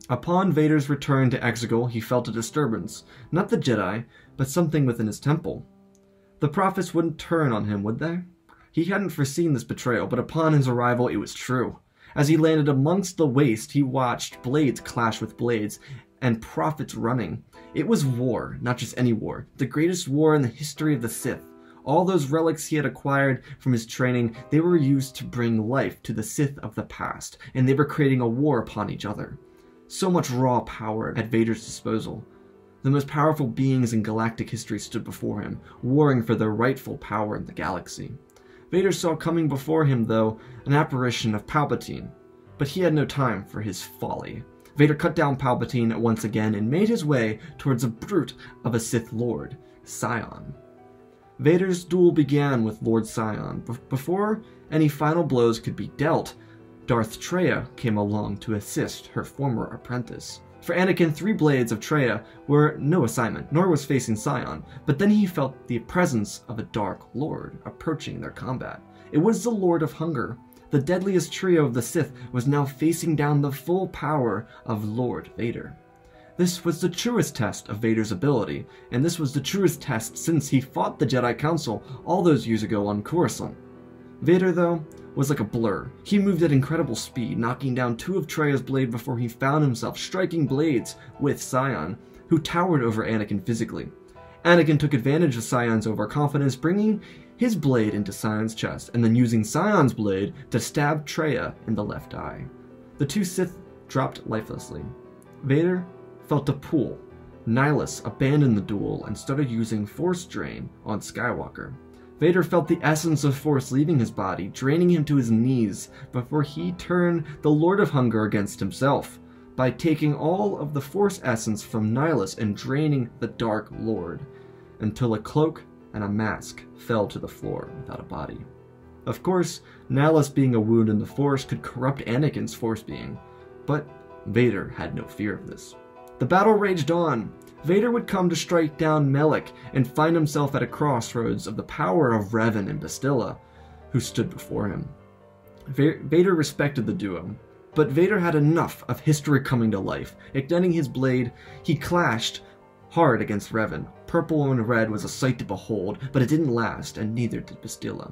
Upon Vader's return to Exegol, he felt a disturbance, not the Jedi, but something within his temple. The prophets wouldn't turn on him, would they? He hadn't foreseen this betrayal, but upon his arrival, it was true. As he landed amongst the waste, he watched blades clash with blades and prophets running. It was war, not just any war, the greatest war in the history of the Sith. All those relics he had acquired from his training, they were used to bring life to the Sith of the past, and they were creating a war upon each other. So much raw power at Vader's disposal. The most powerful beings in galactic history stood before him, warring for their rightful power in the galaxy. Vader saw coming before him, though, an apparition of Palpatine, but he had no time for his folly. Vader cut down Palpatine once again and made his way towards a brute of a Sith Lord, Sion. Vader's duel began with Lord Sion. Before any final blows could be dealt, Darth Treya came along to assist her former apprentice. For Anakin, three blades of Treya were no assignment, nor was facing Sion, but then he felt the presence of a Dark Lord approaching their combat. It was the Lord of Hunger. The deadliest trio of the Sith was now facing down the full power of Lord Vader. This was the truest test of Vader's ability, and this was the truest test since he fought the Jedi Council all those years ago on Coruscant. Vader, though, was like a blur. He moved at incredible speed, knocking down two of Treya's blades before he found himself striking blades with Sion, who towered over Anakin physically. Anakin took advantage of Sion's overconfidence, bringing his blade into Sion's chest, and then using Sion's blade to stab Treya in the left eye. The two Sith dropped lifelessly. Vader felt a pull. Nihilus abandoned the duel and started using Force Drain on Skywalker. Vader felt the essence of Force leaving his body, draining him to his knees, before he turned the Lord of Hunger against himself, by taking all of the Force essence from Nihilus and draining the Dark Lord, until a cloak and a mask fell to the floor without a body. Of course, Nihilus being a wound in the Force could corrupt Anakin's Force being, but Vader had no fear of this. The battle raged on. Vader would come to strike down Melek and find himself at a crossroads of the power of Revan and Bastilla, who stood before him. Vader respected the duo, but Vader had enough of history coming to life. Igniting his blade, he clashed hard against Revan. Purple and red was a sight to behold, but it didn't last, and neither did Bastilla.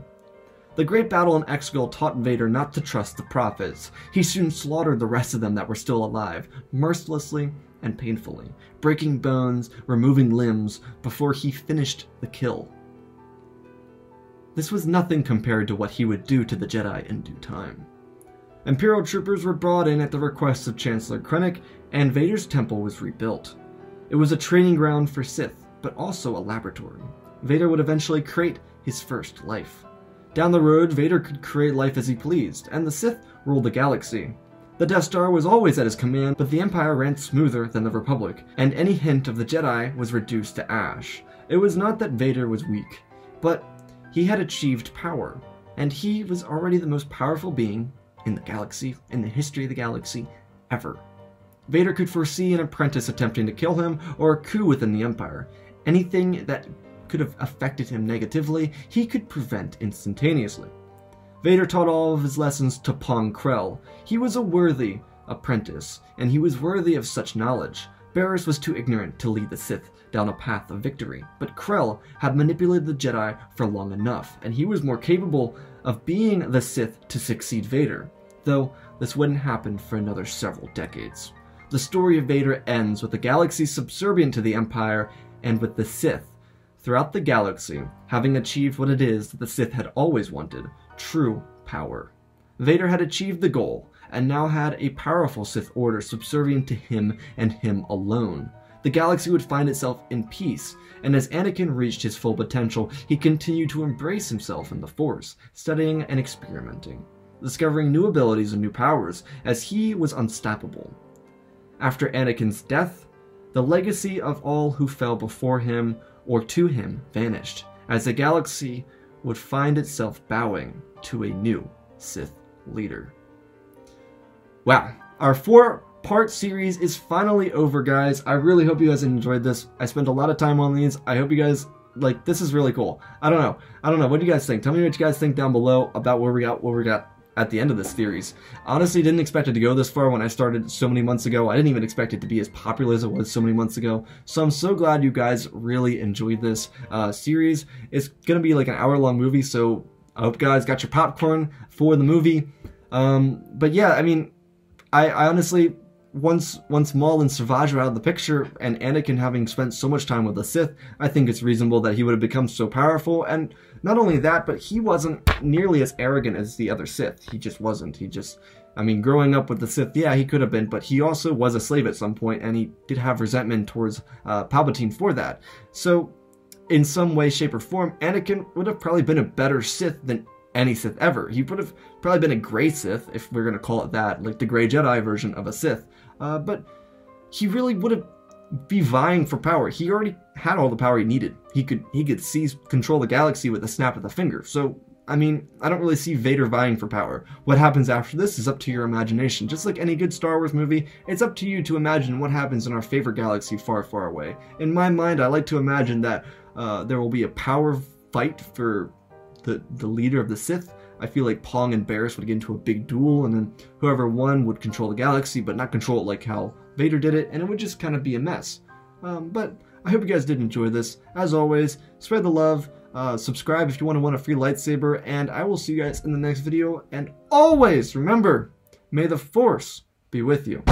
The great battle in Exegol taught Vader not to trust the prophets. He soon slaughtered the rest of them that were still alive, mercilessly and painfully, breaking bones, removing limbs, before he finished the kill. This was nothing compared to what he would do to the Jedi in due time. Imperial troopers were brought in at the request of Chancellor Krennic, and Vader's temple was rebuilt. It was a training ground for Sith, but also a laboratory. Vader would eventually create his first life. Down the road, Vader could create life as he pleased, and the Sith ruled the galaxy. The Death Star was always at his command, but the Empire ran smoother than the Republic, and any hint of the Jedi was reduced to ash. It was not that Vader was weak, but he had achieved power, and he was already the most powerful being in the galaxy, in the history of the galaxy, ever. Vader could foresee an apprentice attempting to kill him, or a coup within the Empire. Anything that could have affected him negatively, he could prevent instantaneously. Vader taught all of his lessons to Pong Krell. He was a worthy apprentice, and he was worthy of such knowledge. Barriss was too ignorant to lead the Sith down a path of victory, but Krell had manipulated the Jedi for long enough, and he was more capable of being the Sith to succeed Vader, though this wouldn't happen for another several decades. The story of Vader ends with the galaxy subservient to the Empire and with the Sith throughout the galaxy having achieved what it is that the Sith had always wanted, true power. Vader had achieved the goal, and now had a powerful Sith order subservient to him and him alone. The galaxy would find itself in peace, and as Anakin reached his full potential, he continued to embrace himself in the Force, studying and experimenting, discovering new abilities and new powers, as he was unstoppable. After Anakin's death, the legacy of all who fell before him or to him vanished, as the galaxy would find itself bowing to a new Sith leader. Wow, our four-part series is finally over, guys. I really hope you guys enjoyed this. I spent a lot of time on these. I hope you guys, like, this is really cool. I don't know. I don't know. What do you guys think? Tell me what you guys think down below about where we got, what we got at the end of this series. Honestly, didn't expect it to go this far when I started so many months ago. I didn't even expect it to be as popular as it was so many months ago. So I'm so glad you guys really enjoyed this uh, series. It's gonna be like an hour-long movie, so I hope you guys got your popcorn for the movie. Um, but yeah, I mean, I, I honestly, once once Maul and Savage are out of the picture, and Anakin having spent so much time with the Sith, I think it's reasonable that he would have become so powerful. And not only that, but he wasn't nearly as arrogant as the other Sith. He just wasn't. He just, I mean, growing up with the Sith, yeah, he could have been, but he also was a slave at some point, and he did have resentment towards uh, Palpatine for that. So, in some way, shape, or form, Anakin would have probably been a better Sith than any Sith ever. He would have probably been a gray Sith, if we're going to call it that, like the gray Jedi version of a Sith. Uh, but he really would have be vying for power. He already had all the power he needed. He could he could seize control the galaxy with a snap of the finger. So, I mean, I don't really see Vader vying for power. What happens after this is up to your imagination. Just like any good Star Wars movie, it's up to you to imagine what happens in our favorite galaxy far, far away. In my mind, I like to imagine that uh, there will be a power fight for the, the leader of the Sith. I feel like Pong and Barriss would get into a big duel, and then whoever won would control the galaxy, but not control it like how Vader did it, and it would just kind of be a mess. Um, but I hope you guys did enjoy this. As always, spread the love, uh, subscribe if you want to win a free lightsaber, and I will see you guys in the next video. And always remember, may the Force be with you.